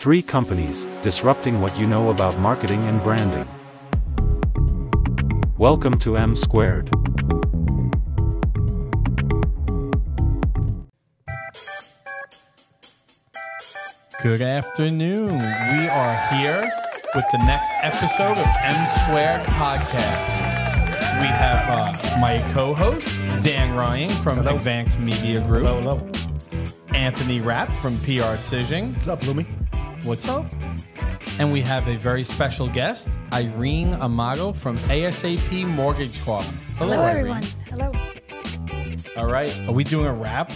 3 companies, disrupting what you know about marketing and branding. Welcome to M Squared. Good afternoon. We are here with the next episode of M Squared Podcast. We have my co-host, Dan Ryan from Advanced Media Group. Hello. Anthony Rapp from PRcision. What's up, Lumi? What's up? And we have a very special guest, Irene Amato from ASAP Mortgage Co. Hello, everyone. Hello. All right. Are we doing a rant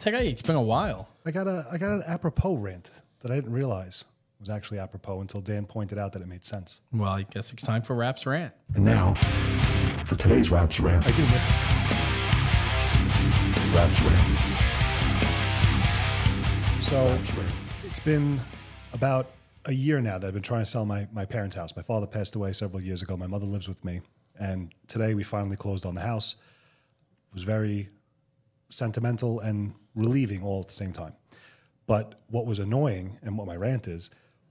today? It's been a while. I got an apropos rant that I didn't realize was actually apropos until Dan pointed out that it made sense. Well, I guess it's time for Rap's rant. And now, for today's Rap's rant. I do miss it. Rap's rant. So, it's been about a year now that I've been trying to sell my parents' house. My father passed away several years ago. My mother lives with me. And today we finally closed on the house. It was very sentimental and relieving all at the same time. But what was annoying, and what my rant is,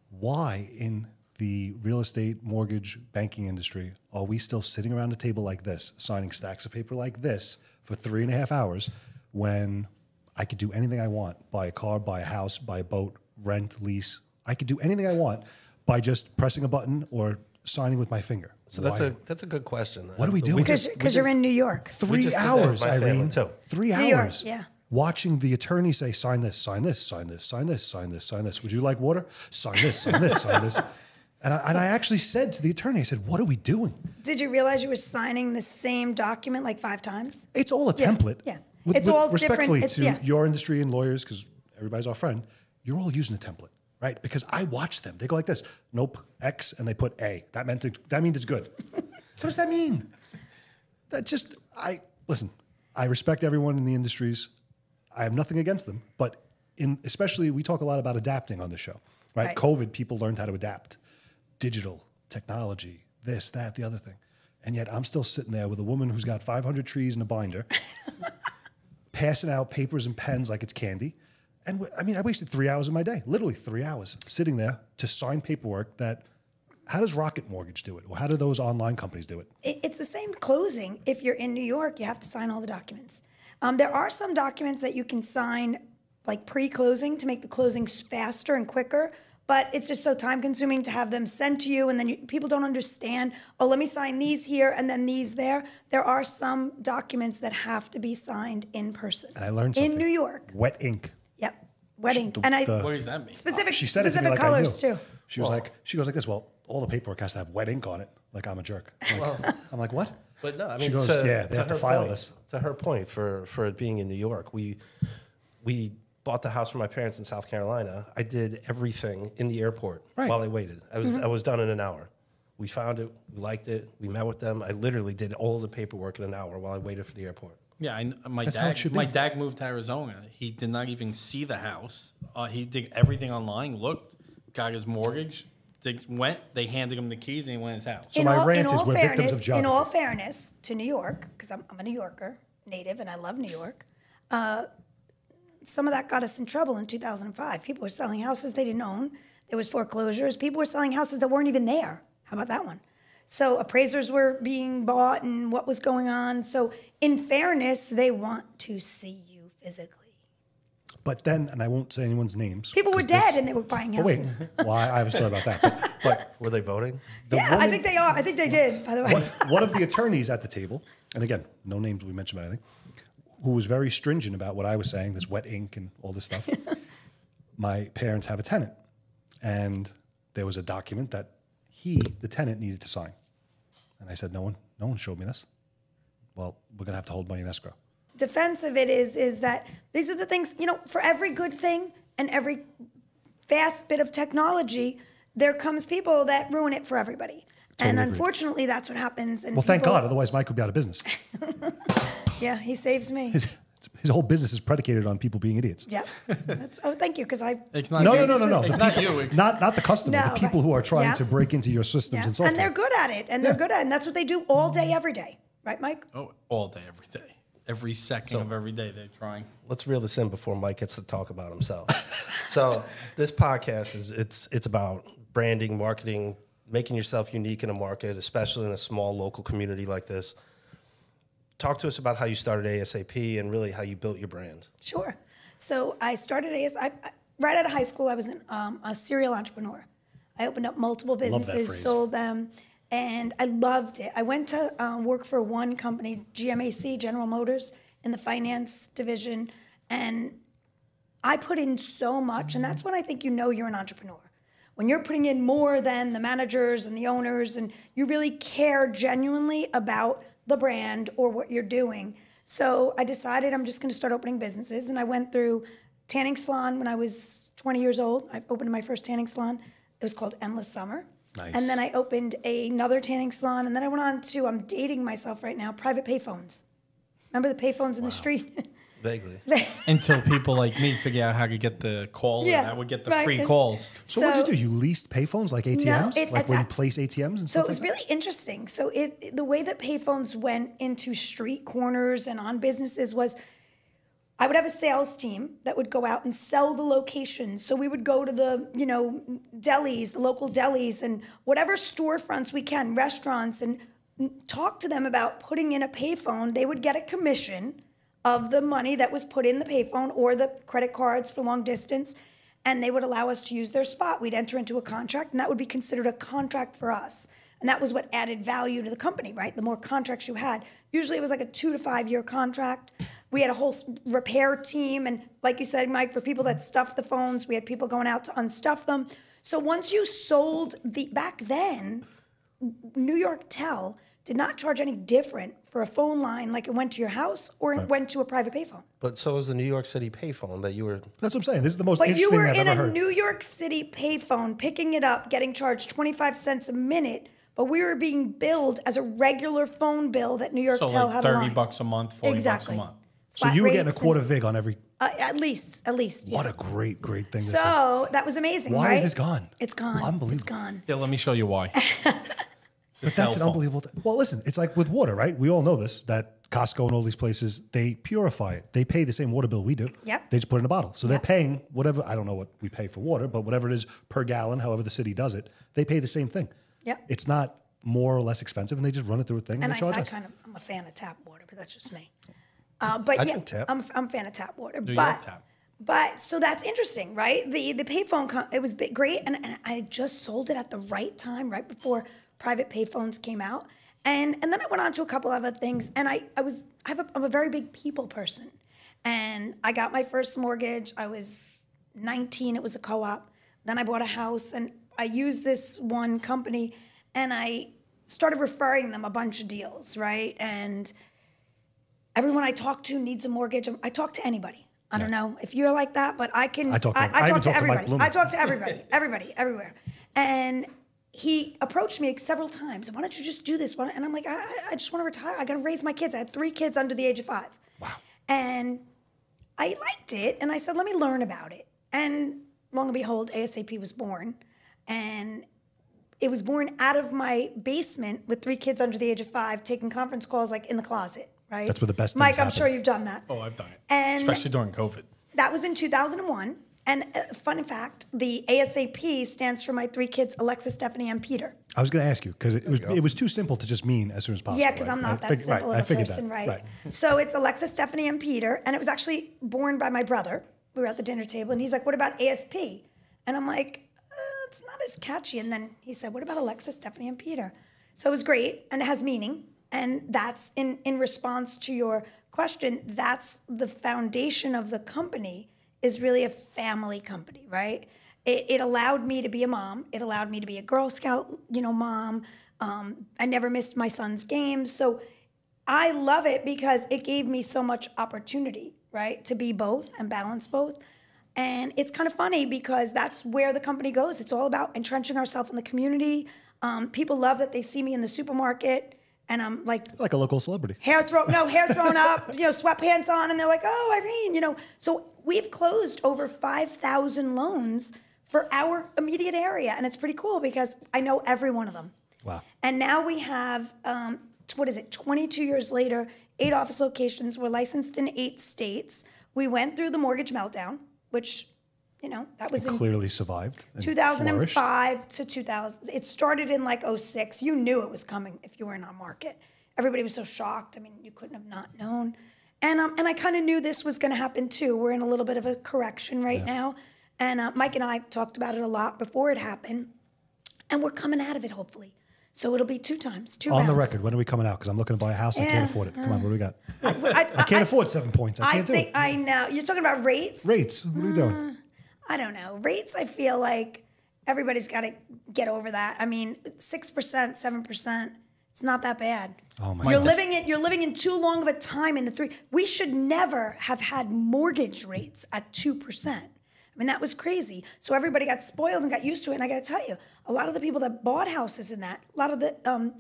why in the real estate, mortgage, banking industry are we still sitting around a table like this, signing stacks of paper like this for 3.5 hours when I could do anything I want, buy a car, buy a house, buy a boat, rent, lease. I could do anything I want by just pressing a button or signing with my finger. So that's a good question. What do we do? Because you're in New York. 3 hours, Irene. 3 hours. Yeah. Watching the attorney say, sign this, sign this, sign this, sign this, sign this, sign this. Would you like water? Sign this, sign this, sign this. And I actually said to the attorney, I said, what are we doing? Did you realize you were signing the same document like 5 times? It's all a template. Yeah. It's all respectfully to your industry and lawyers, because everybody's our friend, you're all using a template. Right, because I watch them. They go like this. Nope, X, and they put A. That means it's good. What does that mean? Listen, I respect everyone in the industries. I have nothing against them, but especially we talk a lot about adapting on the show, right? COVID, people learned how to adapt. Digital, technology, this, that, the other thing. And yet I'm still sitting there with a woman who's got 500 trees in a binder, passing out papers and pens like it's candy. And I mean, I wasted 3 hours of my day, literally 3 hours, sitting there to sign paperwork that, how does Rocket Mortgage do it? Or how do those online companies do it? It's the same closing. If you're in New York, you have to sign all the documents. There are some documents that you can sign like pre-closing to make the closing faster and quicker, but it's just so time consuming to have them sent to you and then people don't understand, oh, let me sign these here and then these there. There are some documents that have to be signed in person. And I learned something. In New York. Wet ink. Wedding. What does that mean? Specific colors, too. She goes like this. Well, all the paperwork has to have wet ink on it. Like, I'm a jerk. I'm like, what? But no, I mean, she goes, they have to file this. To her point, for it being in New York, we bought the house for my parents in South Carolina. I did everything in the airport while I waited. I was done in an hour. We found it. We liked it. We met with them. I literally did all the paperwork in an hour while I waited for the airport. Yeah, my dad moved to Arizona. He did not even see the house. He did everything online, looked, got his mortgage, they handed him the keys, and he went to his house. So my rant is we're victims of geography. In all fairness to New York, because I'm a New Yorker, native, and I love New York, some of that got us in trouble in 2005. People were selling houses they didn't own. There was foreclosures. People were selling houses that weren't even there. How about that one? So appraisers were being bought and what was going on. So in fairness, they want to see you physically. But then, and I won't say anyone's names. People were dead and they were buying houses. Oh, wait. Well, I have a story about that. But were they voting? Yeah, I think they are. I think they did, by the way. One of the attorneys at the table, and again, no names will be mentioned about anything, who was very stringent about what I was saying, this wet ink and all this stuff. My parents have a tenant. And there was a document that the tenant, needed to sign. And I said, no one showed me this. Well, we're going to have to hold money in escrow. Defense of it is that these are the things, for every good thing and every fast bit of technology, there comes people that ruin it for everybody. Totally and unfortunately, agreed. That's what happens. And well, thank God. Otherwise, Mike would be out of business. Yeah, he saves me. His whole business is predicated on people being idiots. Yeah. Thank you, because I... It's not no. It's not you. Not the customer. No, the people who are trying to break into your systems and so forth. And they're good at it. And that's what they do all day, every day. Right, Mike? Oh, all day, every day. every second of every day they're trying. Let's reel this in before Mike gets to talk about himself. So this podcast is it's about branding, marketing, making yourself unique in a market, especially in a small local community like this. Talk to us about how you started ASAP and really how you built your brand. Sure. So I started ASAP right out of high school. I was a serial entrepreneur. I opened up multiple businesses, sold them, and I loved it. I went to work for one company, GMAC, General Motors, in the finance division, and I put in so much, and that's when I think you know you're an entrepreneur. When you're putting in more than the managers and the owners, and you really care genuinely about the brand or what you're doing. So I decided I'm just going to start opening businesses, and I went through tanning salon when I was 20 years old. I opened my first tanning salon. It was called Endless Summer. Nice. And then I opened another tanning salon, and then I went on to, I'm dating myself right now, private payphones. Remember the payphones in the street? Vaguely. Until people like me figure out how to get the call, and I would get the free calls. So what did you do? You leased payphones like ATMs? No, like where you place ATMs and stuff? So it was really interesting. So the way that payphones went into street corners and on businesses was, I would have a sales team that would go out and sell the locations. So we would go to the, delis, the local delis, and whatever storefronts we can, restaurants, and talk to them about putting in a payphone. They would get a commission of the money that was put in the payphone or the credit cards for long distance, and they would allow us to use their spot. We'd enter into a contract, and that would be considered a contract for us. And that was what added value to the company, right? The more contracts you had. Usually it was like a 2 to 5 year contract. We had a whole repair team, and like you said, Mike, for people that stuffed the phones, we had people going out to unstuff them. So once you sold back then, New York Tel did not charge any different for a phone line like it went to your house or it went to a private payphone. But so was the New York City payphone that you were... That's what I'm saying. This is the most interesting thing I've ever heard. But you were in a New York City payphone, picking it up, getting charged 25 cents a minute, but we were being billed as a regular phone bill that New York Tel had a line. So like $30 a month, $40 a month. So you were getting a quarter vig on every... At least. What a great thing this is. So that was amazing, right? Why is this gone? It's gone. Unbelievable. It's gone. Yeah, let me show you why. But that's an unbelievable thing. Well, listen, it's like with water, right? We all know this, that Costco and all these places, they purify it. They pay the same water bill we do. Yep. They just put it in a bottle. So they're paying whatever, I don't know what we pay for water, but whatever it is per gallon, however the city does it, they pay the same thing. Yep. It's not more or less expensive, and they just run it through a thing and they charge us. I'm a fan of tap water, but that's just me. I'm a fan of tap water. But so that's interesting, right? The payphone, it was great, and I just sold it at the right time, right before private payphones came out, and then I went on to a couple other things, and I'm a very big people person, and I got my first mortgage. I was 19. It was a co-op. Then I bought a house, and I used this one company, and I started referring them a bunch of deals, right? And everyone I talk to needs a mortgage. I talk to anybody. I don't know if you're like that, but I can. I talk to everybody. Everybody, everywhere, and. He approached me several times. Why don't you just do this? And I'm like, I just want to retire. I got to raise my kids. I had 3 kids under the age of 5. Wow. And I liked it. And I said, let me learn about it. And long and behold, ASAP was born. And it was born out of my basement with 3 kids under the age of 5, taking conference calls like in the closet, right? That's where the best things happen. Mike, I'm sure you've done that. Oh, I've done it. And especially during COVID. That was in 2001. And fun fact, the ASAP stands for my 3 kids, Alexa, Stephanie, and Peter. I was going to ask you, because it was too simple to just mean as soon as possible. Yeah, because I'm not that simple of a person, right? So it's Alexa, Stephanie, and Peter. And it was actually born by my brother. We were at the dinner table, and he's like, what about ASP? And I'm like, it's not as catchy. And then he said, what about Alexa, Stephanie, and Peter? So it was great, and it has meaning. And that's, in response to your question, that's the foundation of the company. Is really a family company, right? It allowed me to be a mom. It allowed me to be a Girl Scout, mom. I never missed my son's games. So I love it because it gave me so much opportunity, right? To be both and balance both. And it's kind of funny because that's where the company goes. It's all about entrenching ourselves in the community. People love that they see me in the supermarket. And I'm like a local celebrity. Hair thrown up, sweatpants on. And they're like, oh, Irene, So we've closed over 5,000 loans for our immediate area. And it's pretty cool because I know every one of them. Wow. And now we have what is it, 22 years later, 8 office locations. We're licensed in 8 states. We went through the mortgage meltdown, which, you know, that was clearly survived. 2005 to 2000. It started in like 06. You knew it was coming if you were in our market. Everybody was so shocked. I mean, you couldn't have not known. And I kind of knew this was going to happen too. We're in a little bit of a correction right now. And Mike and I talked about it a lot before it happened. And we're coming out of it, hopefully. So it'll be 2 times, 2 rounds. On the record, when are we coming out? Because I'm looking to buy a house. I can't afford it. Come on, what do we got? I can't afford 7 points. I can't do it. I know. You're talking about rates? Rates. What are we doing? I don't know. Rates, I feel like everybody's got to get over that. I mean, 6%, 7%, it's not that bad. Oh my God. You're living in too long of a time in the 3. We should never have had mortgage rates at 2%. I mean, that was crazy. So everybody got spoiled and got used to it. And I got to tell you, a lot of the people that bought houses in that, a lot of the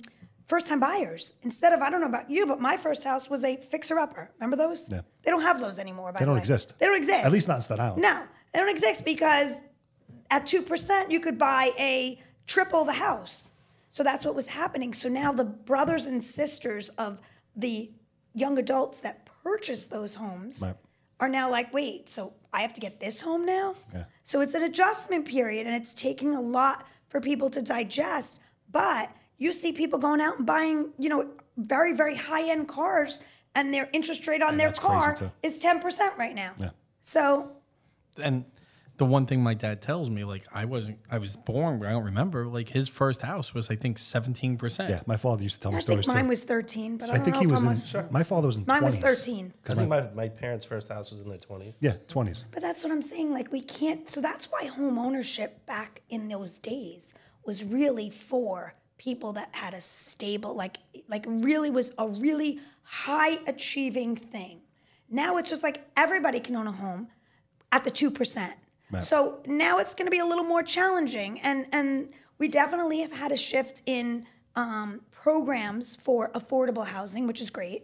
first-time buyers, instead of, I don't know about you, but my first house was a fixer-upper. Remember those? Yeah. They don't have those anymore, by the way. They don't exist. They don't exist. At least not in Staten Island. No. They don't exist because at 2%, you could buy a triple the house. So that's what was happening. So now the brothers and sisters of the young adults that purchased those homes are now like, wait, so I have to get this home now? Yeah. So it's an adjustment period, and it's taking a lot for people to digest. But you see people going out and buying, you know, very, very high-end cars, and their interest rate on their car is 10% right now. Yeah. So... And the one thing my dad tells me, like, I was born, but I don't remember. Like, his first house was, I think, 17%. Yeah, my father used to tell me stories too. I think mine was 13, but I don't know if I was. My father was in 20s. Mine was 13. I think my parents' first house was in their 20s. Yeah, 20s. But that's what I'm saying. Like, we can't. So that's why home ownership back in those days was really for people that had a stable, like really was a really high achieving thing. Now it's just like everybody can own a home. At the 2%. Right. So now it's going to be a little more challenging. And we definitely have had a shift in programs for affordable housing, which is great.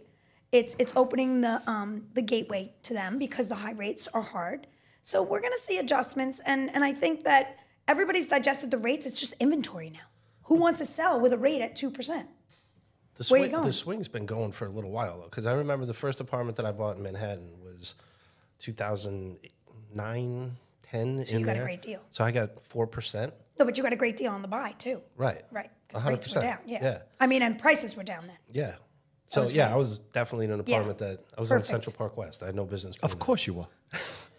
It's opening the gateway to them because the high rates are hard. So we're going to see adjustments. And I think that everybody's digested the rates. It's just inventory now. Who wants to sell with a rate at 2%? Where are you going? The swing's been going for a little while, though, because I remember the first apartment that I bought in Manhattan was 2008. 9, 10. So you got a great deal. So I got 4%. No, but you got a great deal on the buy too. Right. Right. 100%. Rates were down. Yeah. I mean, and prices were down then. Yeah. So yeah, I was definitely in an apartment that I was on Central Park West. I had no business. Of course you were.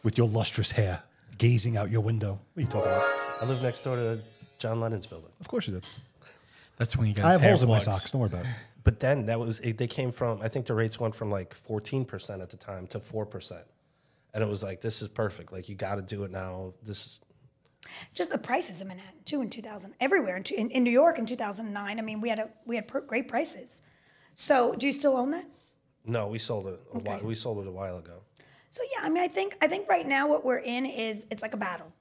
With your lustrous hair, gazing out your window. What are you talking about? I live next door to John Lennon's building. Of course you did. That's when you guys. I have holes in my socks. Don't worry about it. But then that was they came from. I think the rates went from like 14% at the time to 4%. And it was like, this is perfect. Like, you got to do it now. Just the prices in Manhattan, too, in 2000. Everywhere. In New York in 2009, I mean, we had great prices. So do you still own that? No, we sold it a while. We sold it a while ago. So, yeah, I mean, I think right now what we're in is it's like a battle.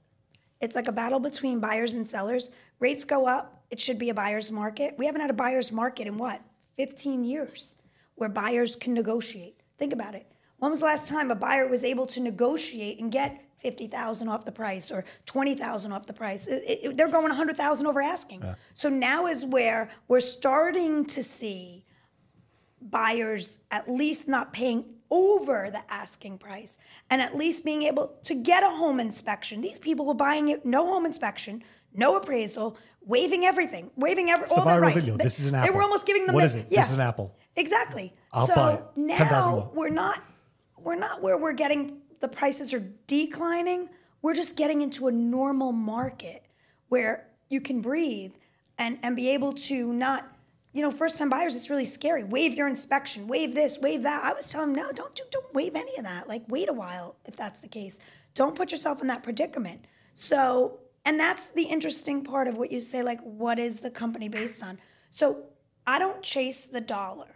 It's like a battle between buyers and sellers. Rates go up. It should be a buyer's market. We haven't had a buyer's market in, what, 15 years where buyers can negotiate. Think about it. When was the last time a buyer was able to negotiate and get $50,000 off the price or $20,000 off the price? They're going $100,000 over asking. Yeah. So now is where we're starting to see buyers at least not paying over the asking price and at least being able to get a home inspection. These people were buying it, no home inspection, no appraisal, waiving everything, all their rights. This is an apple. They were almost giving them what is it? Yeah. This is an apple. Exactly. I'll buy it. Now we're not where we're getting, the prices are declining. We're just getting into a normal market where you can breathe and be able to not, you know, first-time buyers, it's really scary. Waive your inspection, waive this, waive that. I was telling them, no, don't waive any of that. Like, wait a while if that's the case. Don't put yourself in that predicament. So, and that's the interesting part of what you say, like, what is the company based on? So I don't chase the dollar.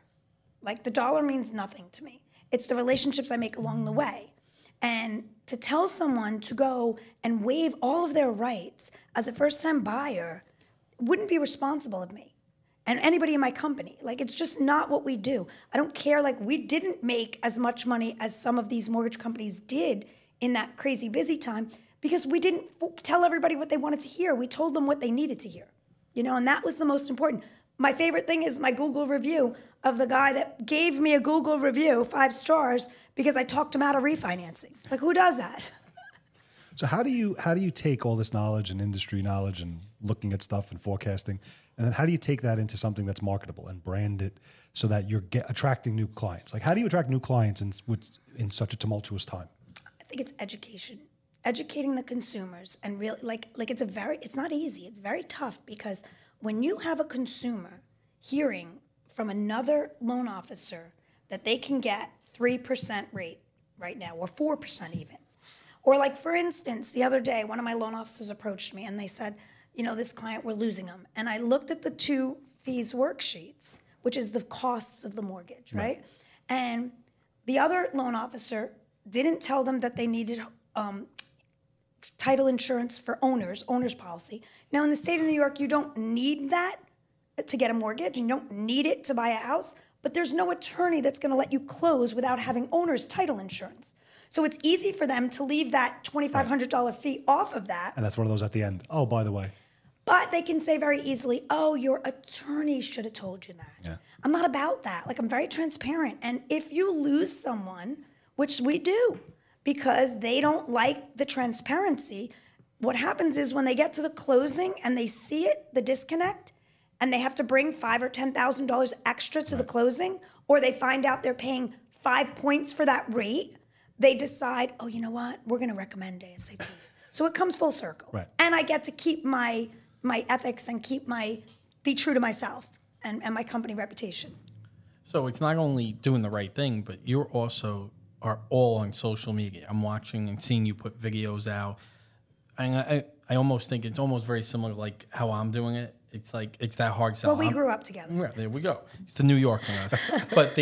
Like, the dollar means nothing to me. It's the relationships I make along the way. And to tell someone to go and waive all of their rights as a first-time buyer wouldn't be responsible of me and anybody in my company. Like, it's just not what we do. I don't care. Like, we didn't make as much money as some of these mortgage companies did in that crazy busy time because we didn't tell everybody what they wanted to hear. We told them what they needed to hear, you know, and that was the most important. My favorite thing is my Google review of the guy that gave me a Google review, 5 stars, because I talked him out of refinancing. Like, who does that? So how do you take all this knowledge and industry knowledge and looking at stuff and forecasting, and then how do you take that into something that's marketable and brand it so that you're attracting new clients? Like, how do you attract new clients in such a tumultuous time? I think it's education, educating the consumers, and really like it's not easy. It's very tough, because when you have a consumer hearing from another loan officer that they can get 3% rate right now, or 4% even. Or like, for instance, the other day, one of my loan officers approached me and they said, you know, this client, we're losing them. And I looked at the 2 fees worksheets, which is the costs of the mortgage, right? And the other loan officer didn't tell them that they needed title insurance for owner's policy. Now, in the state of New York, you don't need that to get a mortgage, and you don't need it to buy a house, but there's no attorney that's gonna let you close without having owner's title insurance. So it's easy for them to leave that $2,500 fee off of that. And that's one of those at the end. Oh, by the way. But they can say very easily, oh, your attorney should have told you that. Yeah. I'm not about that. Like, I'm very transparent. And if you lose someone, which we do, because they don't like the transparency, what happens is when they get to the closing and they see it, the disconnect, and they have to bring $5,000 or $10,000 extra to the closing, or they find out they're paying 5 points for that rate, they decide, oh, you know what? We're going to recommend ASAP. So it comes full circle. Right. And I get to keep my ethics and be true to myself and my company reputation. So it's not only doing the right thing, but you also are all on social media. I'm watching and seeing you put videos out. And I almost think it's almost very similar to like how I'm doing it. It's like, it's that hard sell. Well, we grew up together. Yeah, there we go. It's the New York in us. But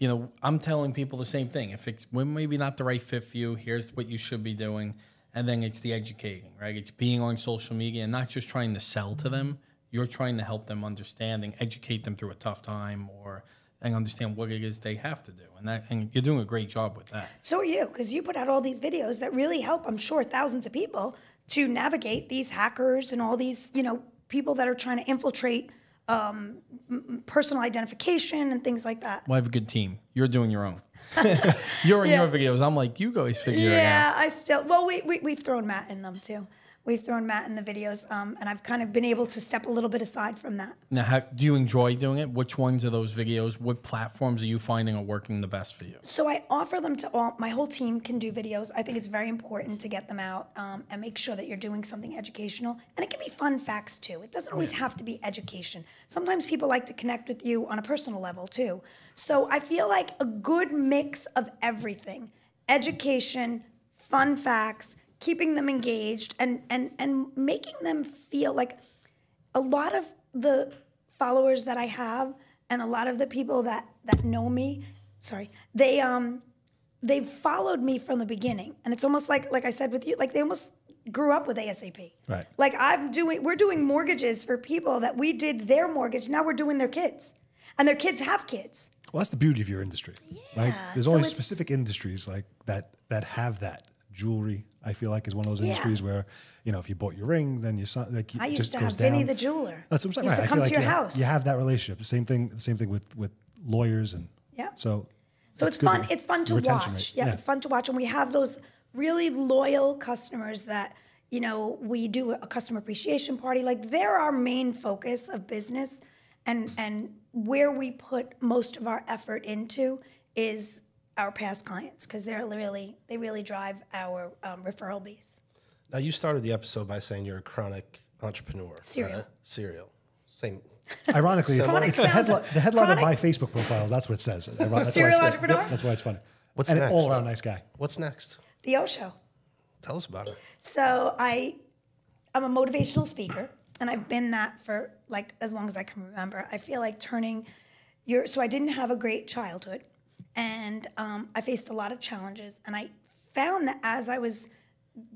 you know, I'm telling people the same thing. If it's maybe not the right fit for you, here's what you should be doing. And then it's the educating, right? It's being on social media and not just trying to sell to them. You're trying to help them understand and educate them through a tough time and understand what it is they have to do. And you're doing a great job with that. So are you, because you put out all these videos that really help, I'm sure, thousands of people to navigate these hackers and all these, you know, people that are trying to infiltrate personal identification and things like that. Well, I have a good team. You're doing your own. You're in your videos. I'm like, you guys figure it out. Yeah, well, we've thrown Matt in them too. We've thrown Matt in the videos, and I've kind of been able to step a little bit aside from that. Now, do you enjoy doing it? Which ones of those videos, what platforms are you finding are working the best for you? So I offer them to all, my whole team can do videos. I think it's very important to get them out and make sure that you're doing something educational. And it can be fun facts too. It doesn't always have to be education. Sometimes people like to connect with you on a personal level too. So I feel like a good mix of everything, education, fun facts, keeping them engaged and making them feel like a lot of the followers that I have and a lot of the people that know me, they've followed me from the beginning. And it's almost like I said with you, like they almost grew up with ASAP. Right. Like we're doing mortgages for people that we did their mortgage, now we're doing their kids. And their kids have kids. Well, that's the beauty of your industry. Yeah, right? There's only specific industries like that have that. Jewelry, I feel like, is one of those industries where, you know, if you bought your ring, then your son, like, I used to have Vinny the jeweler. That's what I'm saying. Used to come to your house. You have that relationship. Same thing with lawyers and So it's fun. It's fun to watch. Yeah, it's fun to watch, and we have those really loyal customers that, you know, we do a customer appreciation party. Like they're our main focus of business, and where we put most of our effort into is our past clients, because they really drive our referral base. Now, you started the episode by saying you're a chronic entrepreneur. Serial. Same. Ironically, it's the headline of my Facebook profile. That's what it says. Serial entrepreneur? Yep. That's why it's funny. What's next? An all-around nice guy. What's next? The O Show. Tell us about it. So I'm a motivational speaker, and I've been that for like as long as I can remember. I feel like so I didn't have a great childhood. And I faced a lot of challenges, and I found that as I was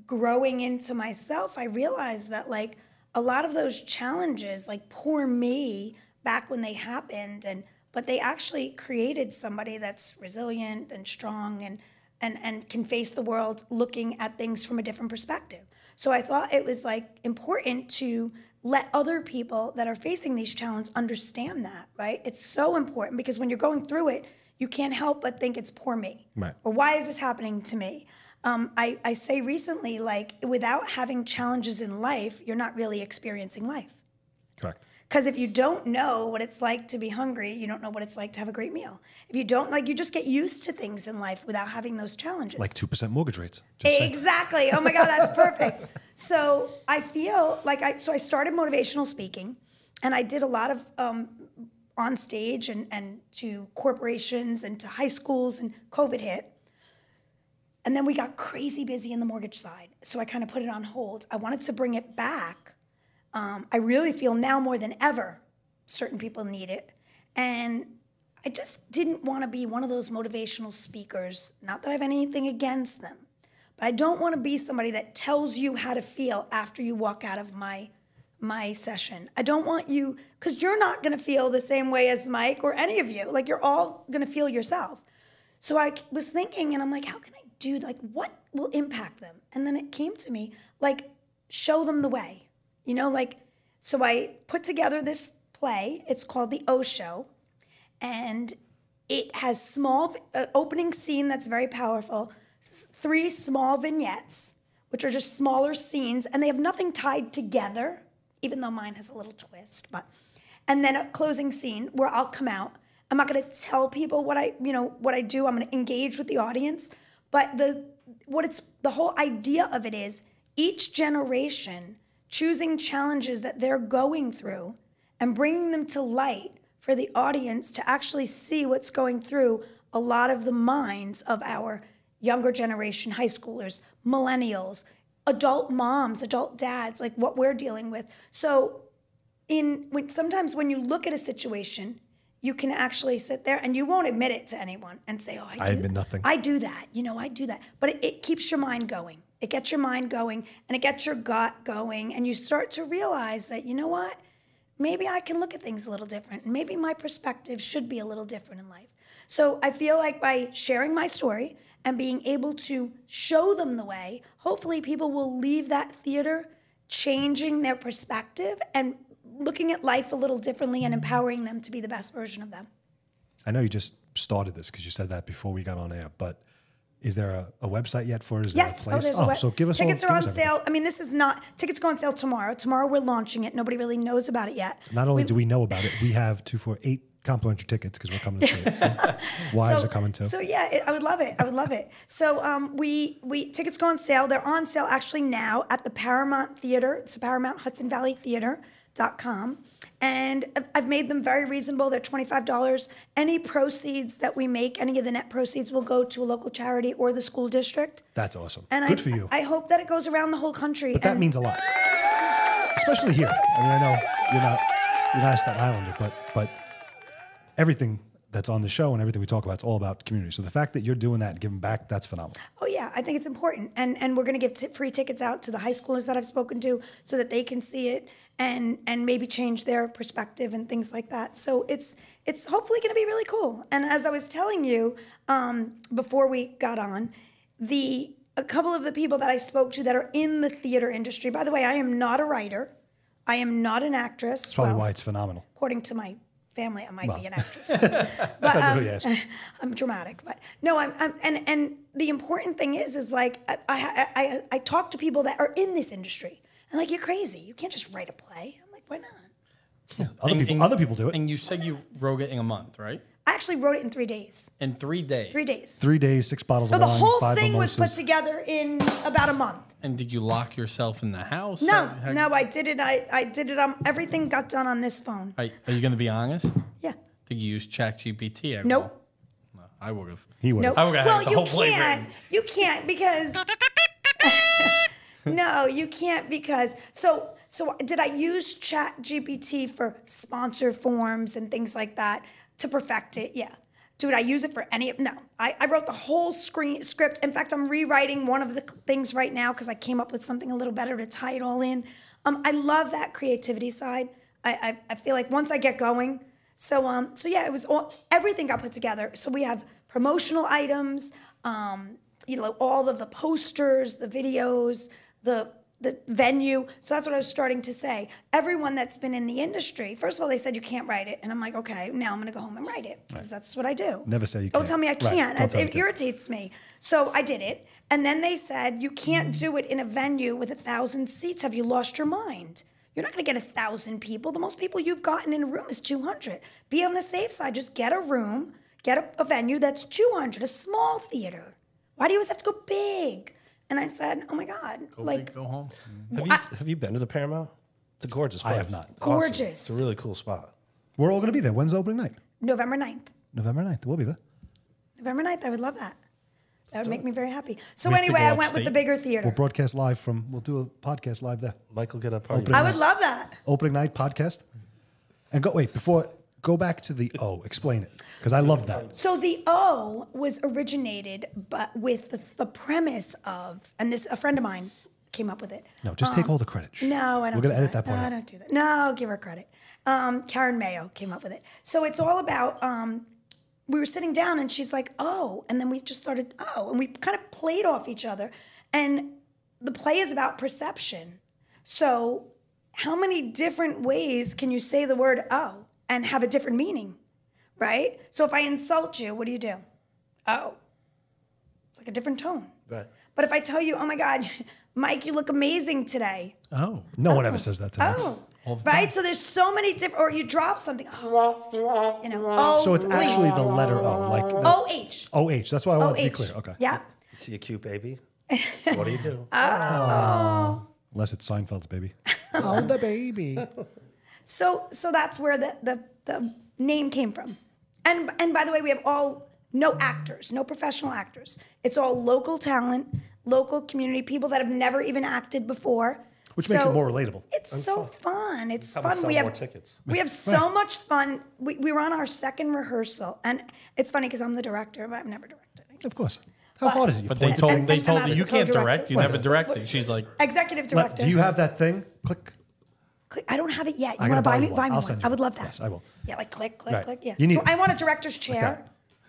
growing into myself, I realized that like a lot of those challenges, like poor me back when they happened, but they actually created somebody that's resilient and strong and can face the world looking at things from a different perspective. So I thought it was like important to let other people that are facing these challenges understand that, right? It's so important because when you're going through it, you can't help but think it's poor me. Right. Or why is this happening to me? I say recently, like, without having challenges in life, you're not really experiencing life. Correct. Because if you don't know what it's like to be hungry, you don't know what it's like to have a great meal. If you don't, like, you just get used to things in life without having those challenges. Like 2% mortgage rates. Exactly. Oh my God, that's perfect. So I feel like I started motivational speaking, and I did a lot of on stage and to corporations and to high schools, and COVID hit. And then we got crazy busy in the mortgage side. So I kind of put it on hold. I wanted to bring it back. I really feel now more than ever, certain people need it. And I just didn't want to be one of those motivational speakers. Not that I have anything against them, but I don't want to be somebody that tells you how to feel after you walk out of my session. I don't want you, because you're not going to feel the same way as Mike or any of you. Like, you're all going to feel yourself. So I was thinking, and I'm like, how can I do, like, what will impact them? And then it came to me, like, show them the way. You know, like, so I put together this play. It's called The O Show. And it has small, opening scene that's very powerful, 3 small vignettes, which are just smaller scenes, and they have nothing tied together, even though mine has a little twist. But, and then a closing scene where I'll come out. I'm not gonna tell people what I do. I'm gonna engage with the audience. But the whole idea of it is each generation choosing challenges that they're going through and bringing them to light for the audience to actually see what's going through a lot of the minds of our younger generation, high schoolers, millennials, adult moms, adult dads, like what we're dealing with. So sometimes when you look at a situation, you can actually sit there and you won't admit it to anyone and say, oh, I admit nothing. I do that, I do that. But it keeps your mind going. It gets your mind going, and it gets your gut going, and you start to realize that, you know what, maybe I can look at things a little different, and maybe my perspective should be a little different in life. So I feel like by sharing my story and being able to show them the way, hopefully people will leave that theater changing their perspective and looking at life a little differently and empowering them to be the best version of them. I know you just started this because you said that before we got on air, but is there a website yet for it? Yes. There a place? Oh, so give us tickets are on sale. I mean, tickets go on sale tomorrow. Tomorrow we're launching it. Nobody really knows about it yet. Not only do we know about it, we have 248 complimentary tickets because we're coming to see it. So wives are coming too. So yeah, I would love it. I would love it. So we tickets go on sale. They're on sale actually now at the Paramount Theater. It's Paramount Hudson Valley Theater.com. And I've made them very reasonable. They're $25. Any proceeds that we make, any of the net proceeds will go to a local charity or the school district. That's awesome. And good for you. I hope that it goes around the whole country. But that means a lot, especially here. I mean, I know you're not a Staten Islander, but everything that's on the show and everything we talk about, it's all about community. So the fact that you're doing that and giving back, that's phenomenal. Oh yeah, I think it's important. And we're going to give free tickets out to the high schoolers that I've spoken to so that they can see it and maybe change their perspective and things like that. So it's hopefully going to be really cool. And as I was telling you before we got on, a couple of the people that I spoke to that are in the theater industry, by the way, I am not a writer. I am not an actress. That's probably why it's phenomenal. According to my family, I might be an actress, but I'm dramatic. But no, and the important thing is like I talk to people that are in this industry, and like, you're crazy. You can't just write a play. I'm like, why not? Yeah, other people do it. And you said you wrote it in a month, right? I actually wrote it in 3 days. In 3 days. 3 days. 3 days, 6 bottles of wine. So the whole thing was put together in about a month. And did you lock yourself in the house? No, no, I did it. I did it. Everything got done on this phone. Are you going to be honest? Yeah. Did you use ChatGPT? Nope. No, I would have. He would have. Nope. I would have had the whole play written. You can't because. No, you can't because. So did I use ChatGPT for sponsor forms and things like that to perfect it? Yeah. Dude, I use it for any, no. I wrote the whole script. In fact, I'm rewriting one of the things right now because I came up with something a little better to tie it all in. I love that creativity side. I feel like once I get going. So yeah, it was everything got put together. So we have promotional items, all of the posters, the videos, the the venue. So that's what I was starting to say. Everyone that's been in the industry, first of all, they said you can't write it. And I'm like, okay, now I'm going to go home and write it because that's what I do. Never say you can't. Don't tell me I can't. Right. It irritates me. So I did it. And then they said, you can't do it in a venue with 1,000 seats. Have you lost your mind? You're not going to get 1,000 people. The most people you've gotten in a room is 200. Be on the safe side. Just get a room, get a venue that's 200, a small theater. Why do you always have to go big? And I said, oh my God. Go like, big, go home. Have you been to the Paramount? It's a gorgeous place. I have not. Gorgeous. Awesome. It's a really cool spot. We're all going to be there. When's the opening night? November 9th. November 9th. We'll be there. November 9th. I would love that. That would make me very happy. So anyway, I went with the bigger theater. We'll broadcast live from, we'll do a podcast live there. Michael, get up. I would love that. Opening night podcast. And go, wait, before, go back to the O. Explain it, because I love that. So the O was originated with the premise of, and this, a friend of mine came up with it. No, just take all the credit. No, I don't. We're going to edit that part. No, I don't do that. No, give her credit. Karen Mayo came up with it. So it's all about... we were sitting down and she's like, oh, and then we just started, oh, and we kind of played off each other. And the play is about perception. So how many different ways can you say the word oh and have a different meaning, right? So if I insult you, what do you do? Oh, it's like a different tone. Right. But if I tell you, oh my God, Mike, you look amazing today. Oh, no one ever says that to me. Oh. Right? So there's so many different, or you drop something. Oh, you know, oh, so it's actually the letter O. Like O-H. O-H. That's why I want to be clear. Okay. Yeah. You see a cute baby? What do you do? Oh. Unless it's Seinfeld's baby. Oh, the baby. So that's where the name came from. And by the way, we have no actors, no professional actors. It's all local talent, local community, people that have never even acted before. Which makes it more relatable. It's so fun. It's fun. We have more tickets. We have so much fun. We were on our second rehearsal, and it's funny because I'm the director, but I've never directed. Of course. How hard is it? But they told you can't direct. You never directed. She's like executive director. Do you have that thing? Click. I don't have it yet. You want to buy me? Buy me one. I would love that. Yes, I will. Yeah, like click. Yeah. I want a director's chair.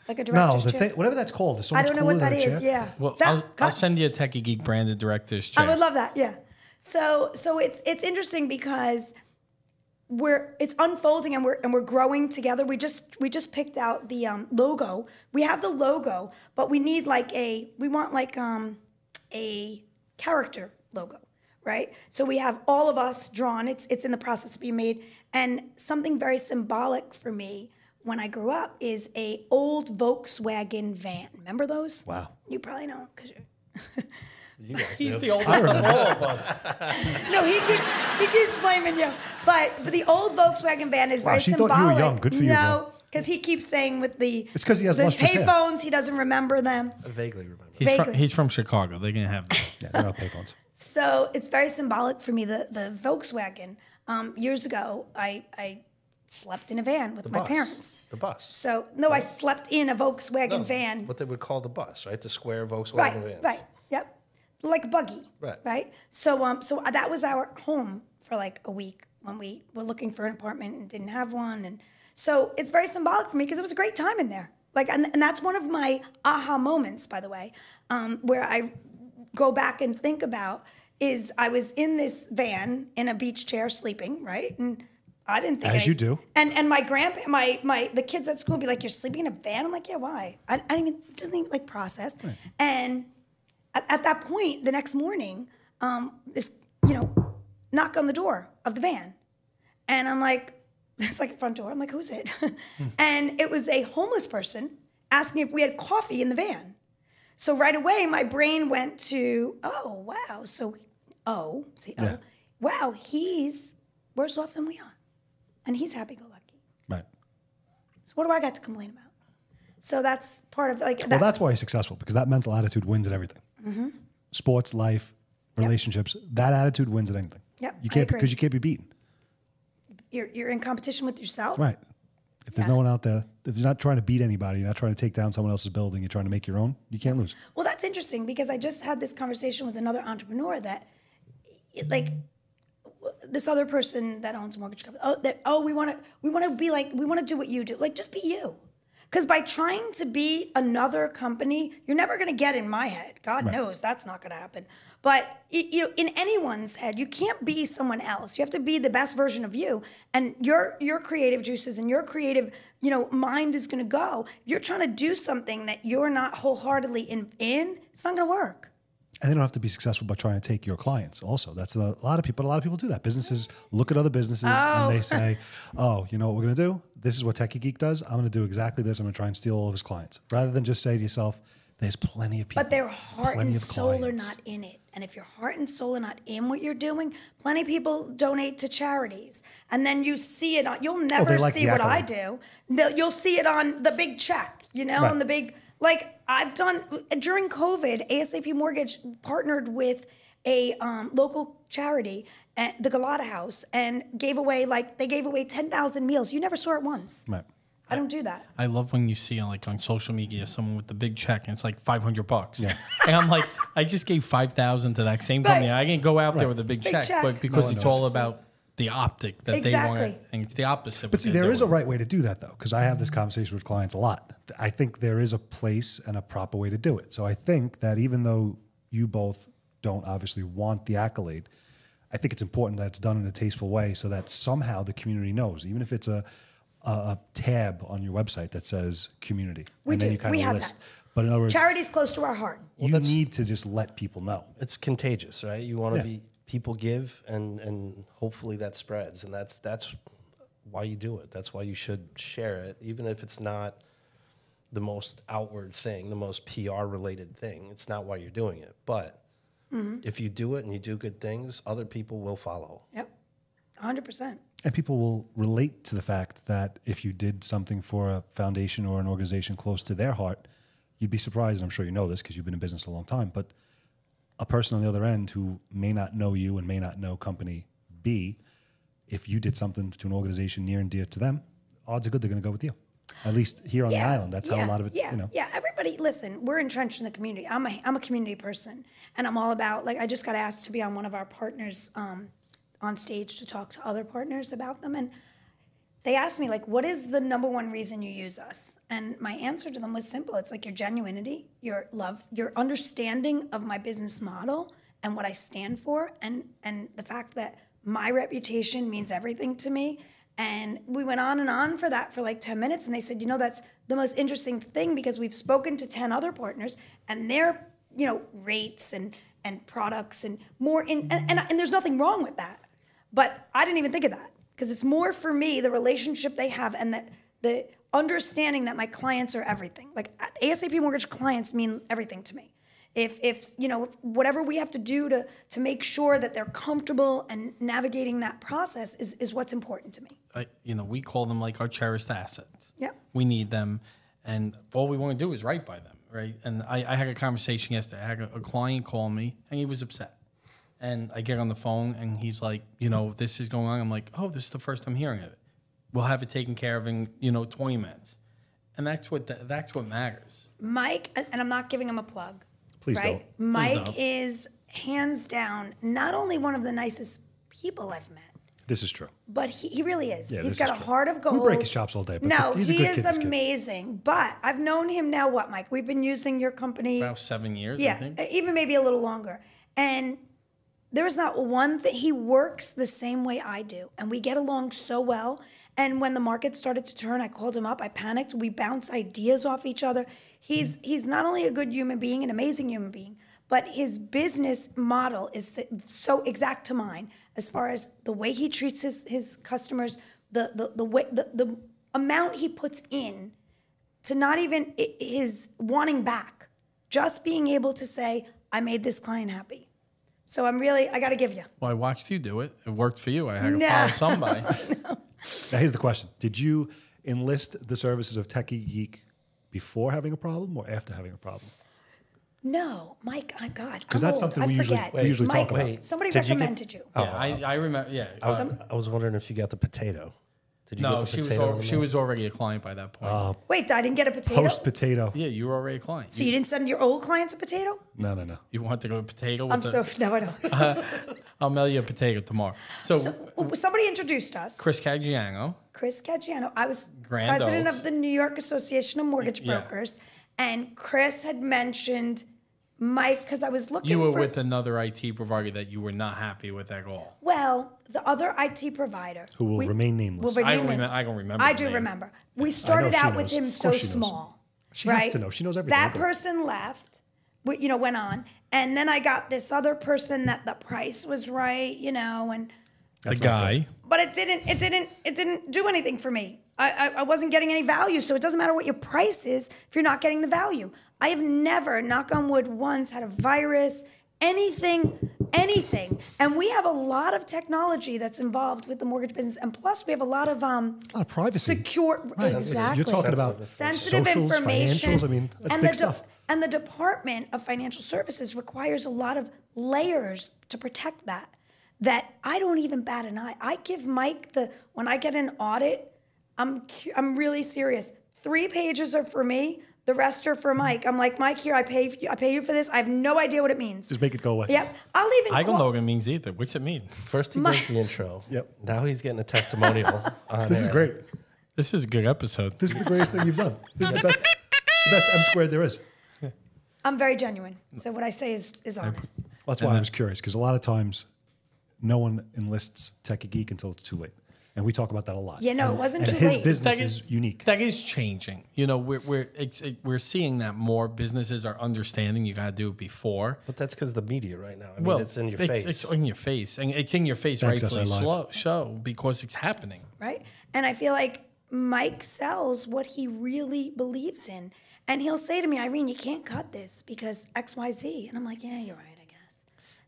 Like a director's chair. Whatever that's called. There's so much. I don't know what that is. Yeah. Well, I'll send you a Techie Geek branded director's chair. I would love that. Yeah. So it's interesting because it's unfolding and we're growing together. We just picked out the logo. We have the logo, but we need a character logo, right? So we have all of us drawn. It's in the process of being made, and something very symbolic for me when I grew up is an old Volkswagen van. Remember those? Wow. You probably don't because you're He's the oldest of all of us. No, he keeps blaming you. But the old Volkswagen van is very symbolic. Thought you were young. Good for you. No, because he keeps saying with the it's because he has the payphones. He doesn't remember them. I vaguely remember. He's from Chicago. They're gonna have them. Yeah, they're all payphones. So it's very symbolic for me. The Volkswagen. Years ago, I slept in a van with my parents. The bus. So no, I slept in a Volkswagen van. What they would call the bus, right? The square Volkswagen vans. Right. Yep. Like a buggy, right? So that was our home for like a week when we were looking for an apartment and didn't have one, and so it's very symbolic for me because it was a great time in there. Like, and that's one of my aha moments, by the way, where I go back and think about is I was in this van in a beach chair sleeping, right? And I didn't think you do. And my the kids at school would be like, "You're sleeping in a van?" I'm like, "Yeah, why?" I didn't even like process, right. And. At that point, the next morning, this, knock on the door of the van. And I'm like, it's like a front door. I'm like, who's it? And it was a homeless person asking if we had coffee in the van. So right away, my brain went to, oh, wow. So, wow, he's worse off than we are. And he's happy-go-lucky. Right. So what do I got to complain about? So that's part of like. Well, that's why he's successful, because that mental attitude wins at everything. Mm-hmm. Sports, life, relationships. Yep. That attitude wins at anything. Yep, because you can't be beaten. You're in competition with yourself. Right. If there's no one out there, if you're not trying to beat anybody, you're not trying to take down someone else's building, you're trying to make your own, you can't lose. Well, that's interesting because I just had this conversation with another entrepreneur that, like, this other person that owns a mortgage company. We want to be like, we want to do what you do. Like, just be you. Because by trying to be another company, you're never going to get in my head. God knows that's not going to happen. But you know, in anyone's head, you can't be someone else. You have to be the best version of you, and your creative juices and your creative, you know, mind is going to go. If you're trying to do something that you're not wholeheartedly in, it's not going to work. And they don't have to be successful by trying to take your clients also. That's a lot of people do that. Businesses look at other businesses and they say, oh, you know what we're going to do? This is what Techie Geek does. I'm going to do exactly this. I'm going to try and steal all of his clients. Rather than just say to yourself, there's plenty of people. But their heart and soul are not in it. And if your heart and soul are not in what you're doing, plenty of people donate to charities. And then you see it on, you'll never see what I do. You'll see it on the big check, you know, on the big, like, I've done, during COVID, ASAP Mortgage partnered with a local charity, at the Galata House, and gave away, like, they gave away 10,000 meals. You never saw it once. Right. I don't do that. I love when you see, like, on social media, someone with the big check, and it's like $500. Yeah. And I'm like, I just gave 5,000 to that same company. I didn't go out there with a big check. But because it's all about the optic that they want. And it's the opposite. But see, there is a right way to do that, though, because I have this conversation with clients a lot. I think there is a place and a proper way to do it. So I think that even though you both don't obviously want the accolade, I think it's important that it's done in a tasteful way so that somehow the community knows, even if it's a tab on your website that says community. We have that. But in other words, charity's close to our heart. Well, you need to just let people know. It's contagious, right? You want to be... People give, and hopefully that spreads, and that's why you do it. That's why you should share it, even if it's not the most outward thing, the most PR-related thing. It's not why you're doing it. But if you do it and you do good things, other people will follow. Yep, 100%. And people will relate to the fact that if you did something for a foundation or an organization close to their heart, you'd be surprised, and I'm sure you know this because you've been in business a long time, but a person on the other end who may not know you and may not know company B, if you did something to an organization near and dear to them, odds are good they're going to go with you. At least here on the island, that's how a lot of it, you know. Yeah, everybody, listen, we're entrenched in the community. I'm a community person, and I'm all about, like, I just got asked to be on one of our partners on stage to talk to other partners about them, and they asked me, like, what is the #1 reason you use us? And my answer to them was simple. It's like your genuinity, your love, your understanding of my business model and what I stand for, and the fact that my reputation means everything to me. And we went on and on for that for like 10 minutes, and they said, you know, that's the most interesting thing because we've spoken to 10 other partners, and their, you know, rates and products and more, and there's nothing wrong with that. But I didn't even think of that. Because it's more for me, the relationship they have and the understanding that my clients are everything. Like, ASAP Mortgage clients mean everything to me. If you know, whatever we have to do to make sure that they're comfortable and navigating that process is what's important to me. You know, we call them like our cherished assets. Yeah. We need them, and all we want to do is right by them, right? And I had a conversation yesterday. I had a client call me, and he was upset. And I get on the phone, and he's like, you know, this is going on. I'm like, oh, this is the first I'm hearing of it. We'll have it taken care of in, you know, 20 minutes. And that's what matters. Mike, and I'm not giving him a plug. Please don't. Mike is hands down not only one of the nicest people I've met. This is true. But he really is. Yeah, he's got a heart of gold. We break his chops all day. But no, he is amazing. But I've known him now, what, Mike? We've been using your company. About 7 years, I think. Yeah, even maybe a little longer. And there is not one thing. He works the same way I do, and we get along so well. And when the market started to turn, I called him up. I panicked. We bounce ideas off each other. He's not only a good human being, an amazing human being, but his business model is so exact to mine as far as the way he treats his customers, the amount he puts in to not even his wanting back, just being able to say, I made this client happy. So I got to give you. Well, I watched you do it. It worked for you. I had to follow somebody. No. Now, here's the question. Did you enlist the services of Techie Geek before having a problem or after having a problem? No, Mike, oh God. Because that's something we usually talk about. Wait, somebody recommended you. Oh, yeah, I remember, yeah. I was wondering if you got the potato. Did you get the potato? No, she was already a client by that point. Wait, I didn't get a potato? Post-potato. Yeah, you were already a client. So you didn't send your old clients a potato? No. You want to go potato? No, I don't. I'll mail you a potato tomorrow. So somebody introduced us. Chris Caggiano. I was president of the New York Association of Mortgage Brokers, and Chris had mentioned because I was looking. You were with another IT provider that you were not happy with at all. Well, the other IT provider who will remain nameless. I don't remember. I do remember. We started out with him so small. She has to know. She knows everything. That person left. You know, went on, and then I got this other person that the price was right. You know, and the guy. But it didn't do anything for me. I wasn't getting any value, so it doesn't matter what your price is if you're not getting the value. I have never, knock on wood, once had a virus, anything. And we have a lot of technology that's involved with the mortgage business. And plus, we have a lot of privacy. Secure, right. Exactly. You're talking about sensitive socials, information. Financials. I mean, that's big stuff. And the Department of Financial Services requires a lot of layers to protect that I don't even bat an eye. I give Mike when I get an audit, I'm really serious. 3 pages are for me. The rest are for Mike. I'm like, Mike, here, I pay you for this. I have no idea what it means. Just make it go away. Yep. I'll even I don't know what it means either. What's it mean? First he does the intro. Yep. Now he's getting a testimonial. This is great. This is a good episode. This is the greatest thing you've done. This is the best M squared there is. Yeah. I'm very genuine. So what I say is honest. Well, that's why I was curious, because a lot of times no one enlists Techie Geek until it's too late. And we talk about that a lot. Yeah, no, it wasn't too late. His business is unique. That is changing. You know, we're seeing that more. Businesses are understanding you got to do it before. But that's because the media right now. I mean, it's in your face. It's in your face. And it's in your face rightfully so because it's happening. Right. And I feel like Mike sells what he really believes in. And he'll say to me, Irene, you can't cut this because X, Y, Z. And I'm like, yeah, you're right.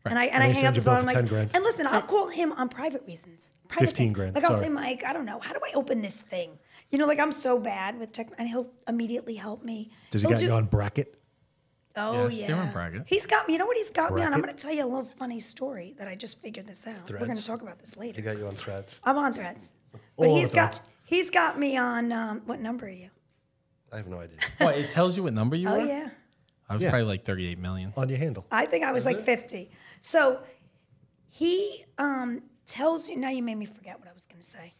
Right. And I hang up the phone. I'm like, and listen, I'll call him on private reasons. Private 15 grand. Like I'll say, Mike, I don't know. How do I open this thing? You know, like I'm so bad with tech, and he'll immediately help me. Does he got you on bracket? Oh yes, yeah, they're on bracket. He's got me. You know what he's got bracket? Me on? I'm going to tell you a little funny story that I just figured this out. Threads. We're going to talk about this later. He got you on Threads. I'm on Threads, but he's got me on. What number are you? I have no idea. What it tells you what number you are? Oh yeah. I was probably like 38 million on your handle. I think I was like 50. So he tells you, now you made me forget what I was going to say.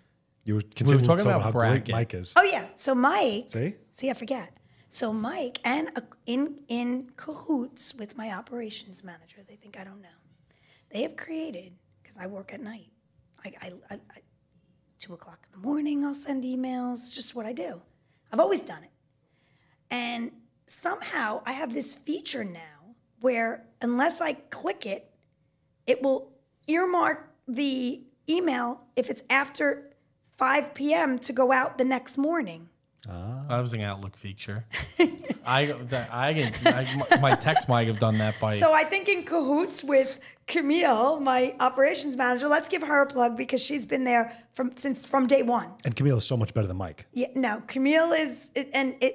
You were continuing talking about how bracket. Great Mike is. Oh, yeah. So Mike, see, I forget. So Mike, and in cahoots with my operations manager, they think I don't know. They have created, because I work at night, 2 o'clock in the morning, I'll send emails, just what I do. I've always done it. And somehow I have this feature now where unless I click it, it will earmark the email if it's after 5 p.m. to go out the next morning. I was thinking Outlook feature. My text might have done that by... So I think in cahoots with Camille, my operations manager, let's give her a plug because she's been there from day one. And Camille is so much better than Mike. Yeah, no, Camille is...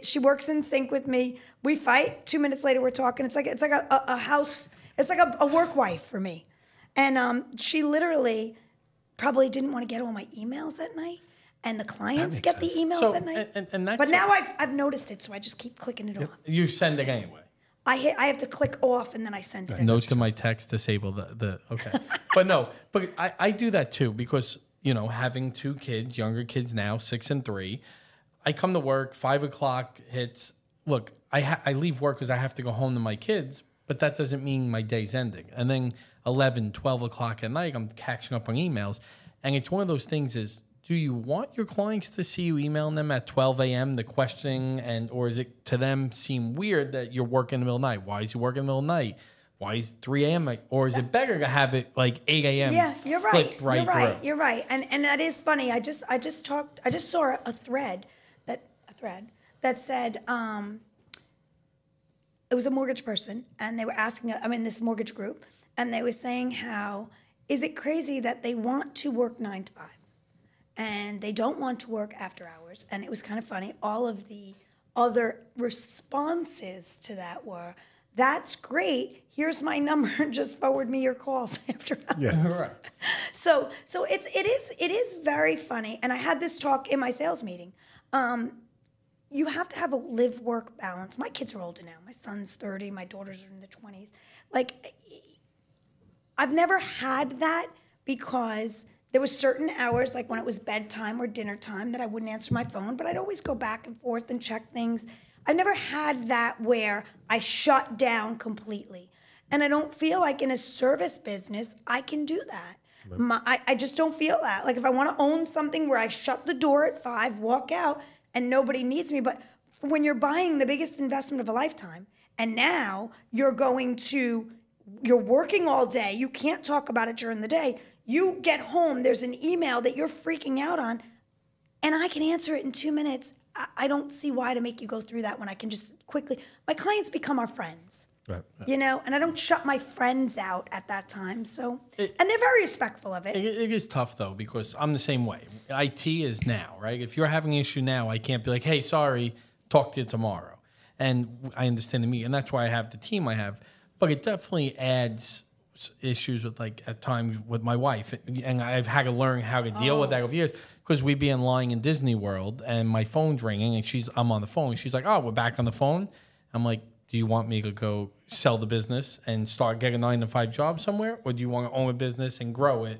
she works in sync with me. We fight. 2 minutes later, we're talking. It's like a house... It's like a work wife for me. And she literally probably didn't want to get all my emails at night. And the clients get the emails at night. And that's but now I've noticed it, so I just keep clicking it off. You send it anyway. I have to click off, and then I send it. Note to my text, disable the okay. But no, but I do that too because, you know, having 2 kids, younger kids now, 6 and 3, I come to work, 5 o'clock hits. Look, I leave work because I have to go home to my kids, but that doesn't mean my day's ending. And then 11, 12 o'clock at night, I'm catching up on emails. And it's one of those things is, do you want your clients to see you emailing them at 12 a.m., the questioning, or is it to them seem weird that you're working in the middle of the night? Why is he working in the middle of the night? Why is 3 a.m.? Or is it better to have it like 8 a.m.? Yeah, you're right. You're right. And that is funny. I just saw a thread that said it was a mortgage person, and they were asking, I mean, this mortgage group, and they were saying how, is it crazy that they want to work 9 to 5? And they don't want to work after hours. And it was kind of funny. All of the other responses to that were, that's great. Here's my number. Just forward me your calls after hours. Yeah, right. So it is very funny. And I had this talk in my sales meeting. You have to have a live-work balance. My kids are older now. My son's 30. My daughters are in their 20s. Like, I've never had that because... There were certain hours, like when it was bedtime or dinner time, that I wouldn't answer my phone, but I'd always go back and forth and check things. I've never had that where I shut down completely. And I don't feel like in a service business, I can do that. Right. I just don't feel that. Like if I want to own something where I shut the door at 5, walk out, and nobody needs me. But when you're buying the biggest investment of a lifetime, and now you're going to, you're working all day, you can't talk about it during the day, you get home, there's an email that you're freaking out on, and I can answer it in 2 minutes. I don't see why to make you go through that when I can just quickly. My clients become our friends. Right. You know, and I don't shut my friends out at that time. So, and they're very respectful of it. It is tough though, because I'm the same way. IT is now, right? If you're having an issue now, I can't be like, hey, sorry, talk to you tomorrow. And I understand the meeting, and that's why I have the team I have. But it definitely adds issues with, like, at times with my wife, and I've had to learn how to deal with that over years, because we'd be in line in Disney World, and my phone's ringing, and I'm on the phone. She's like, oh, we're back on the phone. I'm like, do you want me to go sell the business and start getting a 9-to-5 job somewhere? Or do you want to own a business and grow it?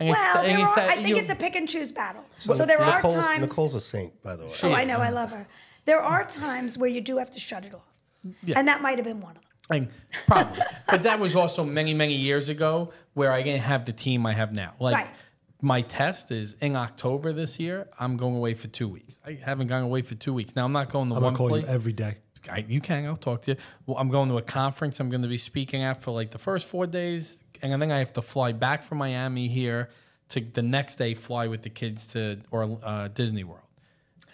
And I think it's a pick and choose battle. So there are times. Nicole's a saint, by the way. Oh, I know. I love her. There are times where you do have to shut it off. Yeah. And that might have been one of them. Probably. But that was also many, many years ago, where I didn't have the team I have now. Like, right. My test is in October this year, I'm going away for 2 weeks. I haven't gone away for 2 weeks. Now, I'm not going to one place. I'm going to call you every day. You can. I'll talk to you. Well, I'm going to a conference I'm going to be speaking at for like the first 4 days. And I think I have to fly back from Miami here to the next day, fly with the kids to Disney World.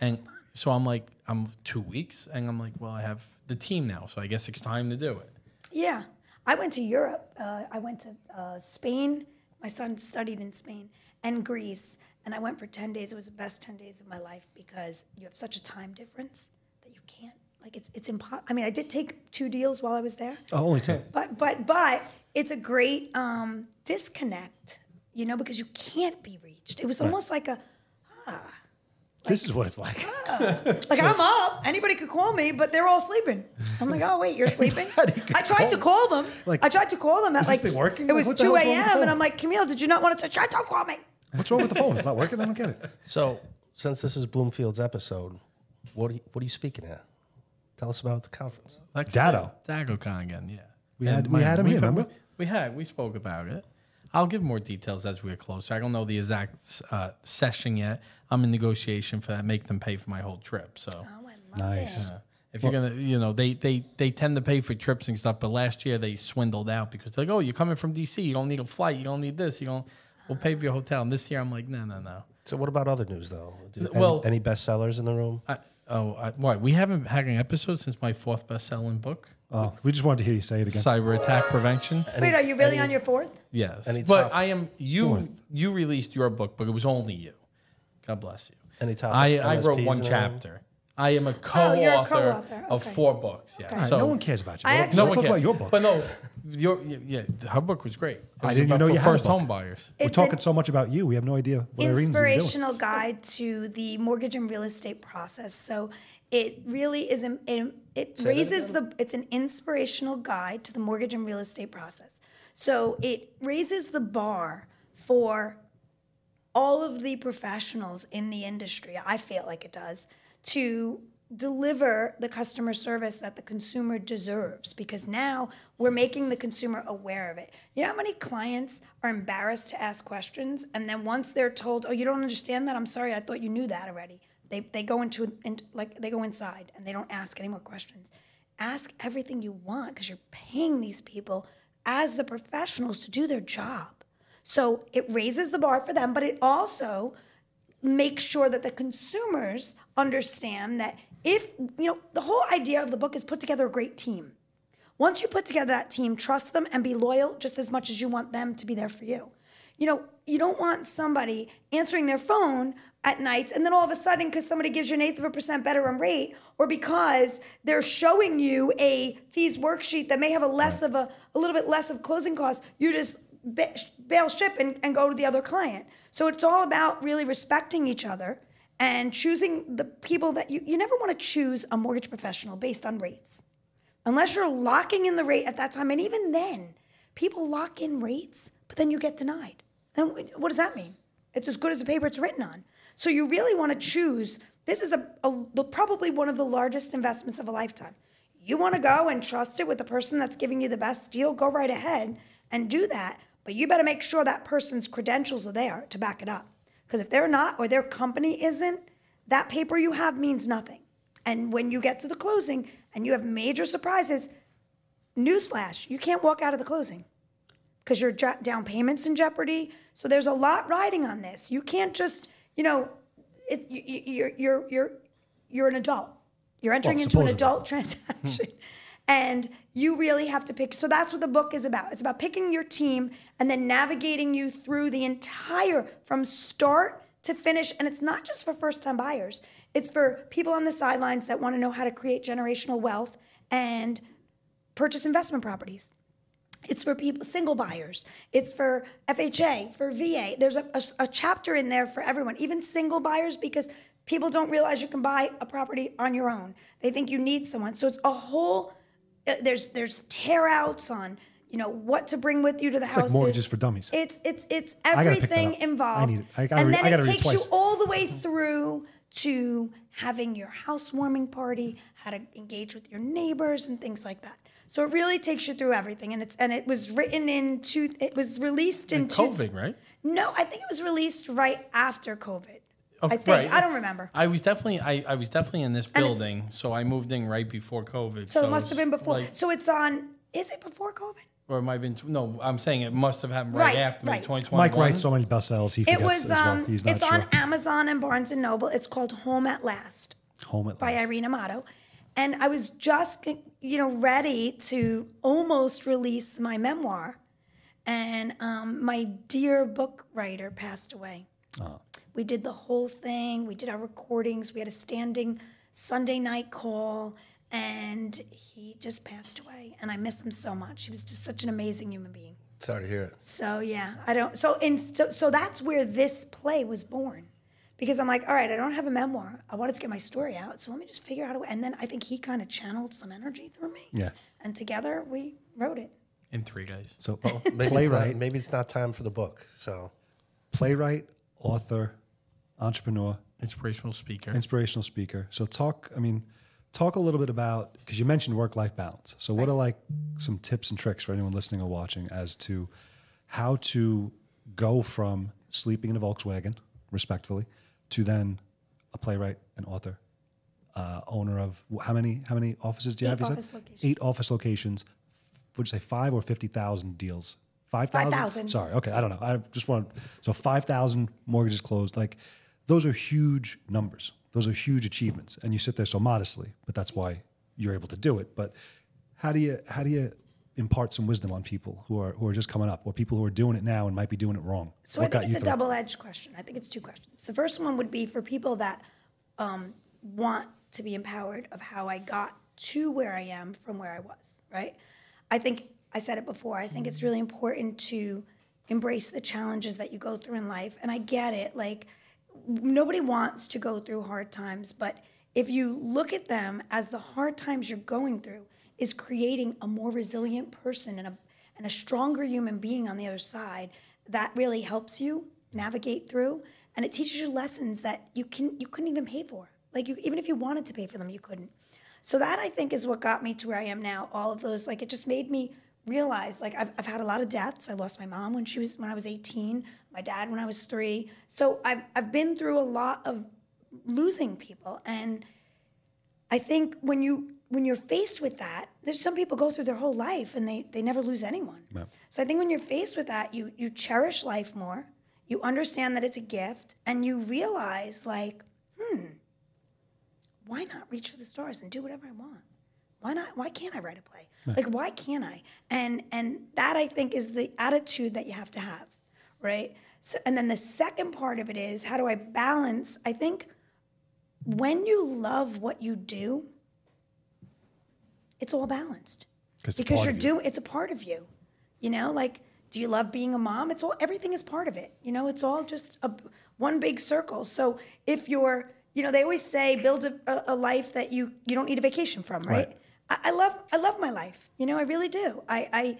And so I'm like, I'm 2 weeks. And I'm like, well, I have the team now. So I guess it's time to do it. Yeah. I went to Europe. I went to Spain. My son studied in Spain and Greece. And I went for 10 days. It was the best 10 days of my life, because you have such a time difference that you can't. Like, it's impossible. I mean, I did take 2 deals while I was there. Oh, only 2. But it's a great disconnect, you know, because you can't be reached. It was almost like this is what it's like. Like, I'm up. Anybody could call me, but they're all sleeping. I'm like, oh, wait, you're sleeping? I tried to call them. Like, I tried to call them at like, working? It was 2 a.m. And I'm like, Camille, did you not want to try to call me? What's wrong with the phone? It's not working? I don't get it. So since this is Bloomfield's episode, what are you speaking at? Tell us about the conference. Dadocon again, yeah. We spoke about it. I'll give more details as we're closer. I don't know the exact session yet. I'm in negotiation for that. Make them pay for my whole trip. So nice. If you're gonna, you know, they tend to pay for trips and stuff. But last year they swindled out, because they're like, oh, you're coming from DC. You don't need a flight. You don't need this. You don't. We'll pay for your hotel. And this year I'm like, no. So what about other news though? Any bestsellers in the room? Why? We haven't had an episode since my 4th best-selling book. Oh, we just wanted to hear you say it again. Cyber attack prevention. Wait, are you really on your 4th? Yes. But I am. You released your book, but it was only you. God bless you. Any topic? I wrote 1 chapter. I am a co-author of 4 books. Yeah. Okay. So no one cares about you. No one cares about your book. But no, her book was great. I didn't know you had a book. First home buyers. We're talking so much about you. We have no idea what Irene's doing. Inspirational guide to the mortgage and real estate process. So it really is. It raises the. It's an inspirational guide to the mortgage and real estate process. So it raises the bar for all of the professionals in the industry. I feel like it does. To deliver the customer service that the consumer deserves, because now we're making the consumer aware of it. You know how many clients are embarrassed to ask questions, and then once they're told, oh, you don't understand that? I'm sorry, I thought you knew that already. They go they go inside and they don't ask any more questions. Ask everything you want, because you're paying these people as the professionals to do their job. So it raises the bar for them, but it also make sure that the consumers understand that the whole idea of the book is put together a great team. Once you put together that team, trust them and be loyal just as much as you want them to be there for you. You know, you don't want somebody answering their phone at night and then all of a sudden, because somebody gives you an 1/8% better rate, or because they're showing you a fees worksheet that may have a little bit less of closing costs, you just bail ship and go to the other client. So it's all about really respecting each other and choosing the people that you never want to choose a mortgage professional based on rates. Unless you're locking in the rate at that time. And even then, people lock in rates, but then you get denied. And what does that mean? It's as good as the paper it's written on. So you really want to choose This is probably one of the largest investments of a lifetime. You want to go and trust it with the person that's giving you the best deal, go right ahead and do that. But you better make sure that person's credentials are there to back it up. Because if they're not, or their company isn't, that paper you have means nothing. And when you get to the closing and you have major surprises, newsflash, you can't walk out of the closing because your down payment's in jeopardy. So there's a lot riding on this. You can't just, you know, you're an adult. You're entering into an adult transaction. And you really have to pick. So that's what the book is about. It's about picking your team and then navigating you through the entire, from start to finish. And it's not just for first-time buyers. It's for people on the sidelines that want to know how to create generational wealth and purchase investment properties. It's for people, single buyers. It's for FHA, for VA. There's a chapter in there for everyone, even single buyers, because people don't realize you can buy a property on your own. They think you need someone. So it's a whole... There's tear outs on, you know, what to bring with you to the house. It's houses. Like Mortgages for Dummies. It's everything involved. I need it. And then it takes you all the way through to having your housewarming party, how to engage with your neighbors and things like that. So it really takes you through everything. And it was written in it was released in COVID, right? No, I think it was released right after COVID. Okay, I think right. I don't remember. I was definitely in this building, so I moved in right before COVID. So it must have been before. Like, so it's on. Is it before COVID? Or it might have been. No, I'm saying it must have happened right after 2021. Mike writes so many bestsellers. He forgets as well. He's not sure. It's on Amazon and Barnes and Noble. It's called Home at Last. Home at Last by Irene Amato, and I was just ready to almost release my memoir, and my dear book writer passed away. Oh. We did the whole thing. We did our recordings. We had a standing Sunday night call, and he just passed away. And I miss him so much. He was just such an amazing human being. Sorry to hear it. So yeah, I don't. So that's where this play was born, because I'm like, all right, I don't have a memoir. I wanted to get my story out, so let me just figure out a way. And then I think he kind of channeled some energy through me. Yeah. And together we wrote it. In 3 days. So playwright. Maybe it's not time for the book. So playwright, author, entrepreneur, inspirational speaker. So talk a little bit about, because you mentioned work-life balance. So what are like some tips and tricks for anyone listening or watching as to how to go from sleeping in a Volkswagen, respectfully, to then a playwright, an author, owner of how many offices do you have? Eight office locations. Would you say 5 or 50,000 deals? 5,000. Sorry. Okay. I don't know. I just want to, so 5,000 mortgages closed. Like, those are huge numbers. Those are huge achievements. And you sit there so modestly, but that's why you're able to do it. But how do you impart some wisdom on people who are just coming up, or people who are doing it now and might be doing it wrong? So I think it's a double-edged question. I think it's two questions. The first one would be for people that want to be empowered of how I got to where I am from where I was, right? I think... I said it before, I think it's really important to embrace the challenges that you go through in life. And I get it, like, nobody wants to go through hard times, but if you look at them as the hard times you're going through is creating a more resilient person and a stronger human being on the other side, that really helps you navigate through. And it teaches you lessons that you couldn't even pay for. Like, even if you wanted to pay for them, you couldn't. So that, I think, is what got me to where I am now. All of those, like, it just made me realize, like, I've had a lot of deaths. I lost my mom when I was 18, my dad when I was 3. So I've been through a lot of losing people, and I think when you're faced with that, there's some people go through their whole life and they never lose anyone. No. So I think when you're faced with that, you cherish life more, you understand that it's a gift, and you realize, like, why not reach for the stars and do whatever I want? Why not? Why can't I write a play? Right. Like, why can't I? And that, I think, is the attitude that you have to have, right? So, and then the second part of it is, how do I balance? I think when you love what you do, it's all balanced. Because it's a part of you. You know, like, do you love being a mom? Everything is part of it. You know, it's all just one big circle. So if you're, you know, they always say build a life that you don't need a vacation from, right? I love my life. You know, I really do. I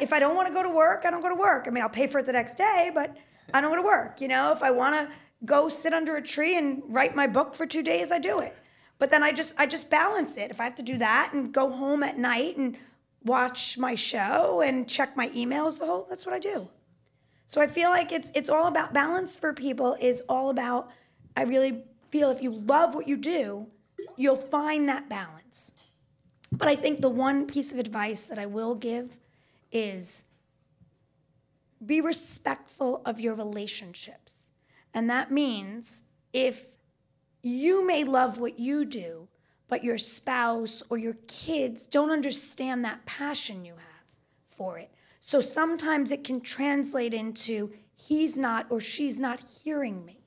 if I don't want to go to work, I don't go to work. I mean, I'll pay for it the next day, but I don't go to work. You know, if I want to go sit under a tree and write my book for 2 days, I do it. But then I just balance it. If I have to do that and go home at night and watch my show and check my emails, that's what I do. So I feel like it's all about balance for people. Is all about, I really feel if you love what you do, you'll find that balance. But I think the one piece of advice that I will give is be respectful of your relationships. And that means if you may love what you do, but your spouse or your kids don't understand that passion you have for it. So sometimes it can translate into he's not or she's not hearing me,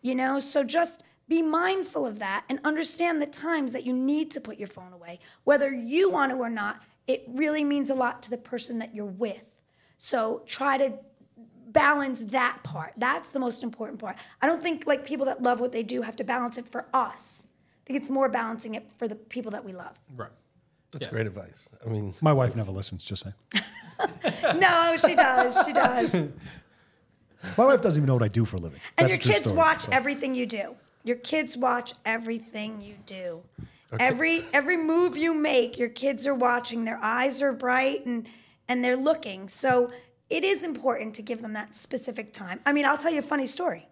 you know? So just be mindful of that and understand the times that you need to put your phone away. Whether you want to or not, it really means a lot to the person that you're with. So try to balance that part. That's the most important part. I don't think like people that love what they do have to balance it for us. I think it's more balancing it for the people that we love. Right. That's great advice. I mean, my wife never listens, just saying. No, she does. She does. My wife doesn't even know what I do for a living. And that's your kids watch everything you do. Your kids watch everything you do. Okay. Every move you make, your kids are watching. Their eyes are bright and they're looking. So it is important to give them that specific time. I mean, I'll tell you a funny story.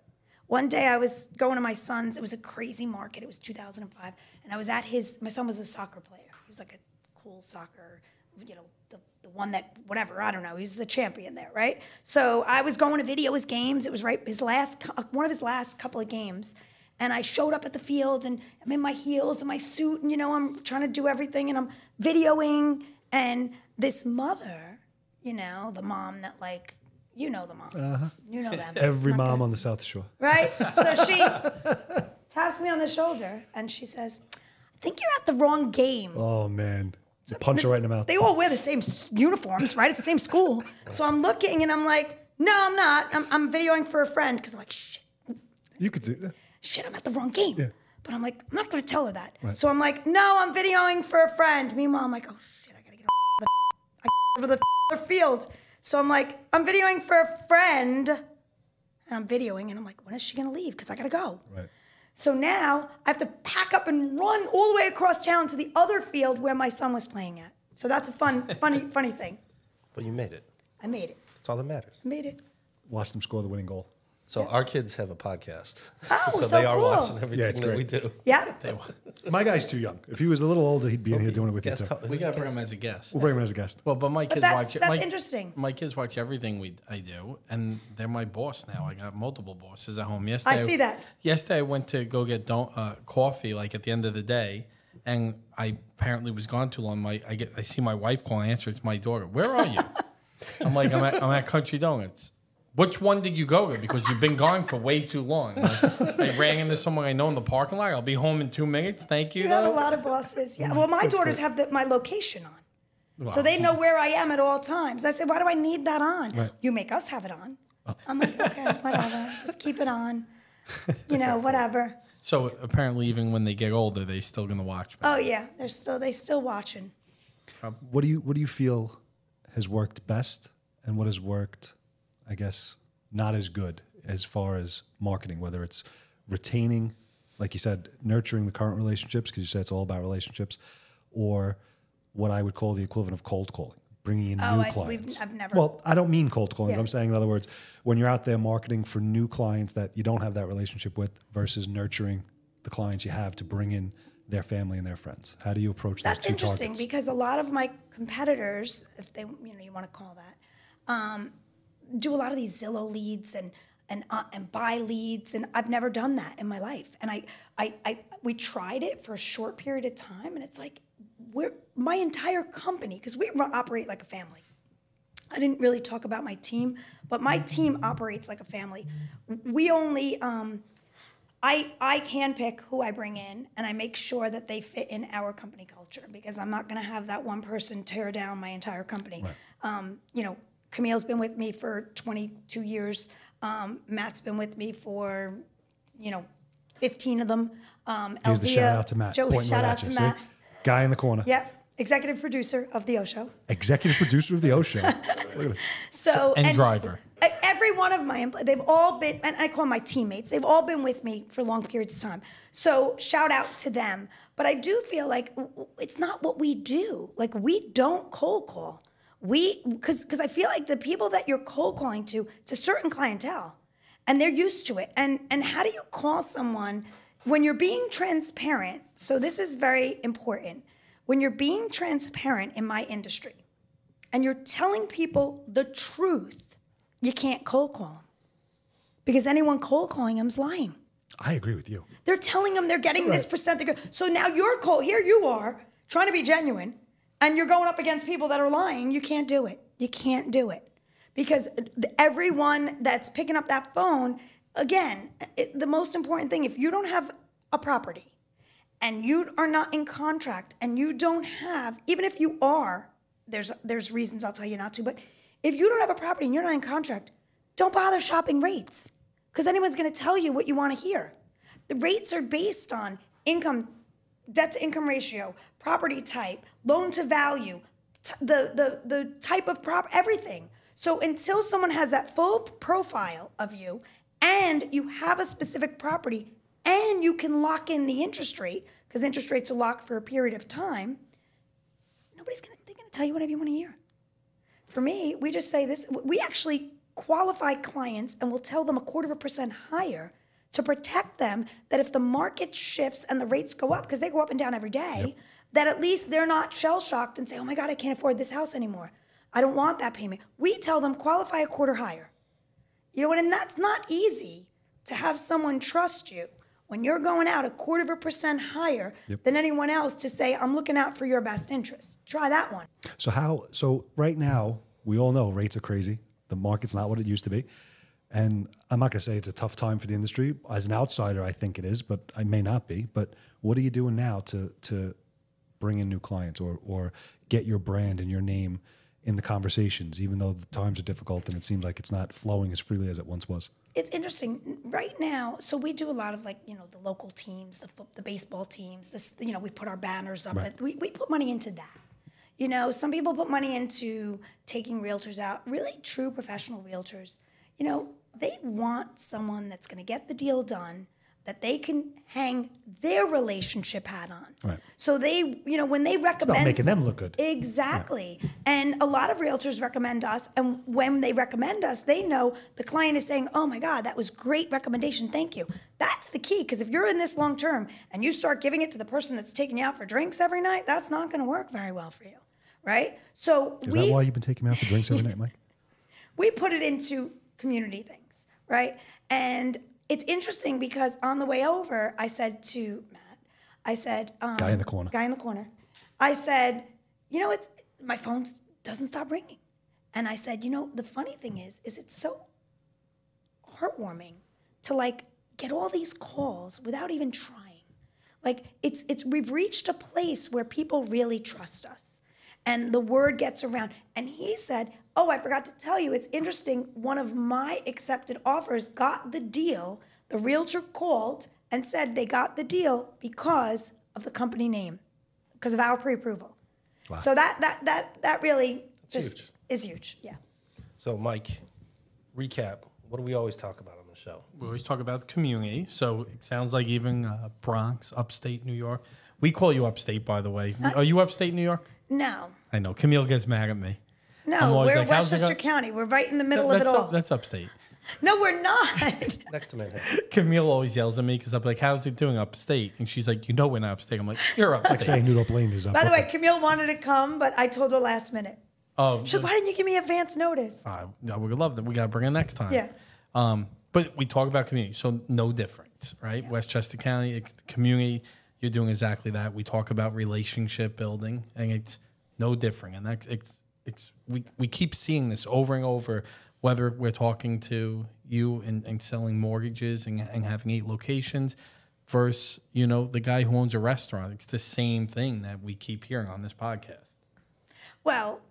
One day I was going to my son's. It was a crazy market. It was 2005. And I was at his, my son was a soccer player. He was like a cool soccer, you know, the one that, whatever, I don't know. He was the champion there, right? So I was going to video his games. It was right, one of his last couple of games. And I showed up at the field, and I'm in my heels and my suit, and, you know, I'm trying to do everything, and I'm videoing. And this mother, you know, the mom that, like, you know the mom. Uh-huh. You know them. Every mom on the South Shore. Right? So she taps me on the shoulder, and she says, I think you're at the wrong game. Oh, man. It's a punch right in the mouth. They all wear the same uniforms, right? It's the same school. So I'm looking, and I'm like, no, I'm not. I'm videoing for a friend, because I'm like, shit. You could do that. Shit, I'm at the wrong game. Yeah. But I'm like, I'm not going to tell her that. Right. So I'm like, no, I'm videoing for a friend. Meanwhile, I'm like, oh, shit, I got to get over the field. So I'm like, I'm videoing for a friend. And I'm videoing, and I'm like, when is she going to leave? Because I got to go. Right. So now I have to pack up and run all the way across town to the other field where my son was playing at. So that's a funny thing. But you made it. I made it. That's all that matters. I made it. Watch them score the winning goal. So our kids have a podcast. Oh, so they are cool. Watching everything that we do. Yeah. My guy's too young. If he was a little older, he'd be in here doing it with you. We got to bring him as a guest. We'll bring him as a guest. Well, but my kids watch. That's interesting. My kids watch everything I do, and they're my boss now. I got multiple bosses at home. Yesterday, I see that. Yesterday, I went to go get coffee, like at the end of the day, and I apparently was gone too long. I see my wife call and answer. It's my daughter. Where are you? I'm like, I'm at Country Donuts. Which one did you go to? Because you've been gone for way too long. I ran into someone I know in the parking lot. I'll be home in 2 minutes. Thank you. You have a lot of bosses. Yeah. Well, my daughters have my location on. Wow. So they know where I am at all times. I said, why do I need that on? Right. You make us have it on. Oh. I'm like, okay, whatever. Just keep it on. You know, whatever. So apparently even when they get older, they're still going to watch. Oh, yeah. They're still watching. What do you feel has worked best and what has worked, I guess, not as good as far as marketing, whether it's retaining, like you said, nurturing the current relationships, because you said it's all about relationships, or what I would call the equivalent of cold calling, bringing in new clients. Well, I don't mean cold calling, but I'm saying, in other words, when you're out there marketing for new clients that you don't have that relationship with versus nurturing the clients you have to bring in their family and their friends. How do you approach those two targets? That's interesting, because a lot of my competitors, if they, you know, you want to call that, do a lot of these Zillow leads and buy leads, and I've never done that in my life. And we tried it for a short period of time, and it's like my entire company, because we operate like a family. I didn't really talk about my team, but my team operates like a family. We only I handpick who I bring in, and I make sure that they fit in our company culture, because I'm not going to have that one person tear down my entire company. Right. You know, Camille's been with me for 22 years. Matt's been with me for, you know, 15 of them. Here's the shout out to Matt. Joey, shout out to Matt. Guy in the corner. Yep. Executive producer of The O Show. Executive producer of The O Show. So, and driver. every one of my, they've all been, and I call them my teammates, they've all been with me for long periods of time. So shout out to them. But I do feel like it's not what we do. Like, we don't cold call. Because I feel like the people that you're cold calling to, it's a certain clientele, and they're used to it. And how do you call someone when you're being transparent? So this is very important. When you're being transparent in my industry, and you're telling people the truth, you can't cold call them, because anyone cold calling them is lying. I agree with you. They're telling them they're getting this percent. So now you're cold. Here you are trying to be genuine, and you're going up against people that are lying. You can't do it. You can't do it, because everyone that's picking up that phone, again, the most important thing, if you don't have a property and you are not in contract and you don't have, even if you are, there's reasons I'll tell you not to, but if you don't have a property and you're not in contract, don't bother shopping rates, because anyone's going to tell you what you want to hear. The rates are based on income, debt to income ratio, property type, loan to value, the type of prop, everything. So until someone has that full profile of you and you have a specific property and you can lock in the interest rate, because interest rates are locked for a period of time, nobody's going to tell you whatever you want to hear. For me, we just say this. We actually qualify clients and we'll tell them 0.25% higher to protect them, that if the market shifts and the rates go up, because they go up and down every day, that at least they're not shell-shocked and say, oh my God, I can't afford this house anymore. I don't want that payment. We tell them qualify 0.25% higher. You know what? And that's not easy to have someone trust you when you're going out 0.25% higher than anyone else to say, I'm looking out for your best interest. Try that one. So how, so right now, we all know rates are crazy. The market's not what it used to be. And I'm not gonna say it's a tough time for the industry. As an outsider, I think it is, but I may not be. But what are you doing now to bring in new clients or get your brand and your name in the conversations, even though the times are difficult and it seems like it's not flowing as freely as it once was? It's interesting right now. So we do a lot of, like, you know, the local teams, the baseball teams, this, you know, we put our banners up. Right. We put money into that. You know, some people put money into taking realtors out, really true professional realtors. You know, they want someone that's going to get the deal done, that they can hang their relationship hat on. Right. So they, you know, when they recommend... It's about making them look good. Exactly. Yeah. And a lot of realtors recommend us. And when they recommend us, they know the client is saying, oh my God, that was great recommendation. Thank you. That's the key. Because if you're in this long term and you start giving it to the person that's taking you out for drinks every night, that's not going to work very well for you. Right? So Is that why you've been taking me out for drinks every night, Mike? We put it into community things. Right? And... it's interesting because on the way over, I said to Matt, I said... Guy in the corner. I said, you know, it's my phone doesn't stop ringing. And I said, you know, the funny thing is it's so heartwarming to, like, get all these calls without even trying. Like, it's we've reached a place where people really trust us. And the word gets around. And he said, oh, I forgot to tell you, it's interesting. One of my accepted offers got the deal. The realtor called and said they got the deal because of the company name, because of our pre-approval. Wow. So that really is huge. Yeah. So, Mike, recap. What do we always talk about on the show? We always talk about the community. So it sounds like even Bronx, upstate New York. We call you upstate, by the way. Are you upstate New York? No. I know. Camille gets mad at me. No, we're like, Westchester County. We're right in the middle of it all. That's upstate. No, we're not. Next to Manhattan. Camille always yells at me because I'm like, how's it doing upstate? And she's like, you know we're not upstate. I'm like, you're upstate. It's like saying Noodle Plain is up. By the way, Camille wanted to come, but I told her last minute. Oh. She said, why didn't you give me advance notice? No, we love that. We got to bring her next time. Yeah. But we talk about community, so no difference, right? Yeah. Westchester County, community. You're doing exactly that. We talk about relationship building, and it's no different. And that we keep seeing this over and over, whether we're talking to you and selling mortgages and having 8 locations versus, you know, the guy who owns a restaurant. It's the same thing that we keep hearing on this podcast. Well,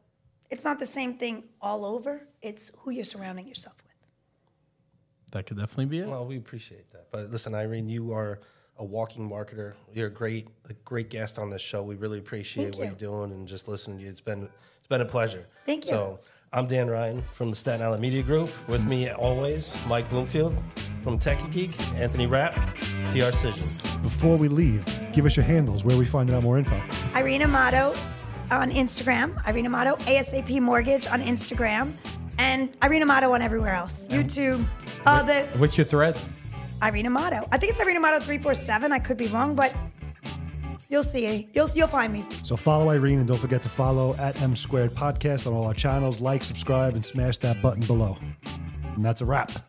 it's not the same thing all over. It's who you're surrounding yourself with. That could definitely be it. Well, we appreciate that. But listen, Irene, you are a walking marketer. You're a great guest on this show. We really appreciate what you're doing and just listening to you. It's been a pleasure. Thank you. So I'm Dan Ryan from the Staten Island Media Group. With me always, Mike Bloomfield from Techie Geek, Anthony Rapp, PRcision. Before we leave, give us your handles where we find out more info. Irene Amato on Instagram. Irene Amato, ASAP Mortgage on Instagram. And Irene Amato on everywhere else. YouTube. What's your thread? Irene Amato. I think it's Irene Amato 347. I could be wrong, but you'll see. You'll find me. So follow Irene, and don't forget to follow at M Squared Podcast on all our channels. Like, subscribe, and smash that button below. And that's a wrap.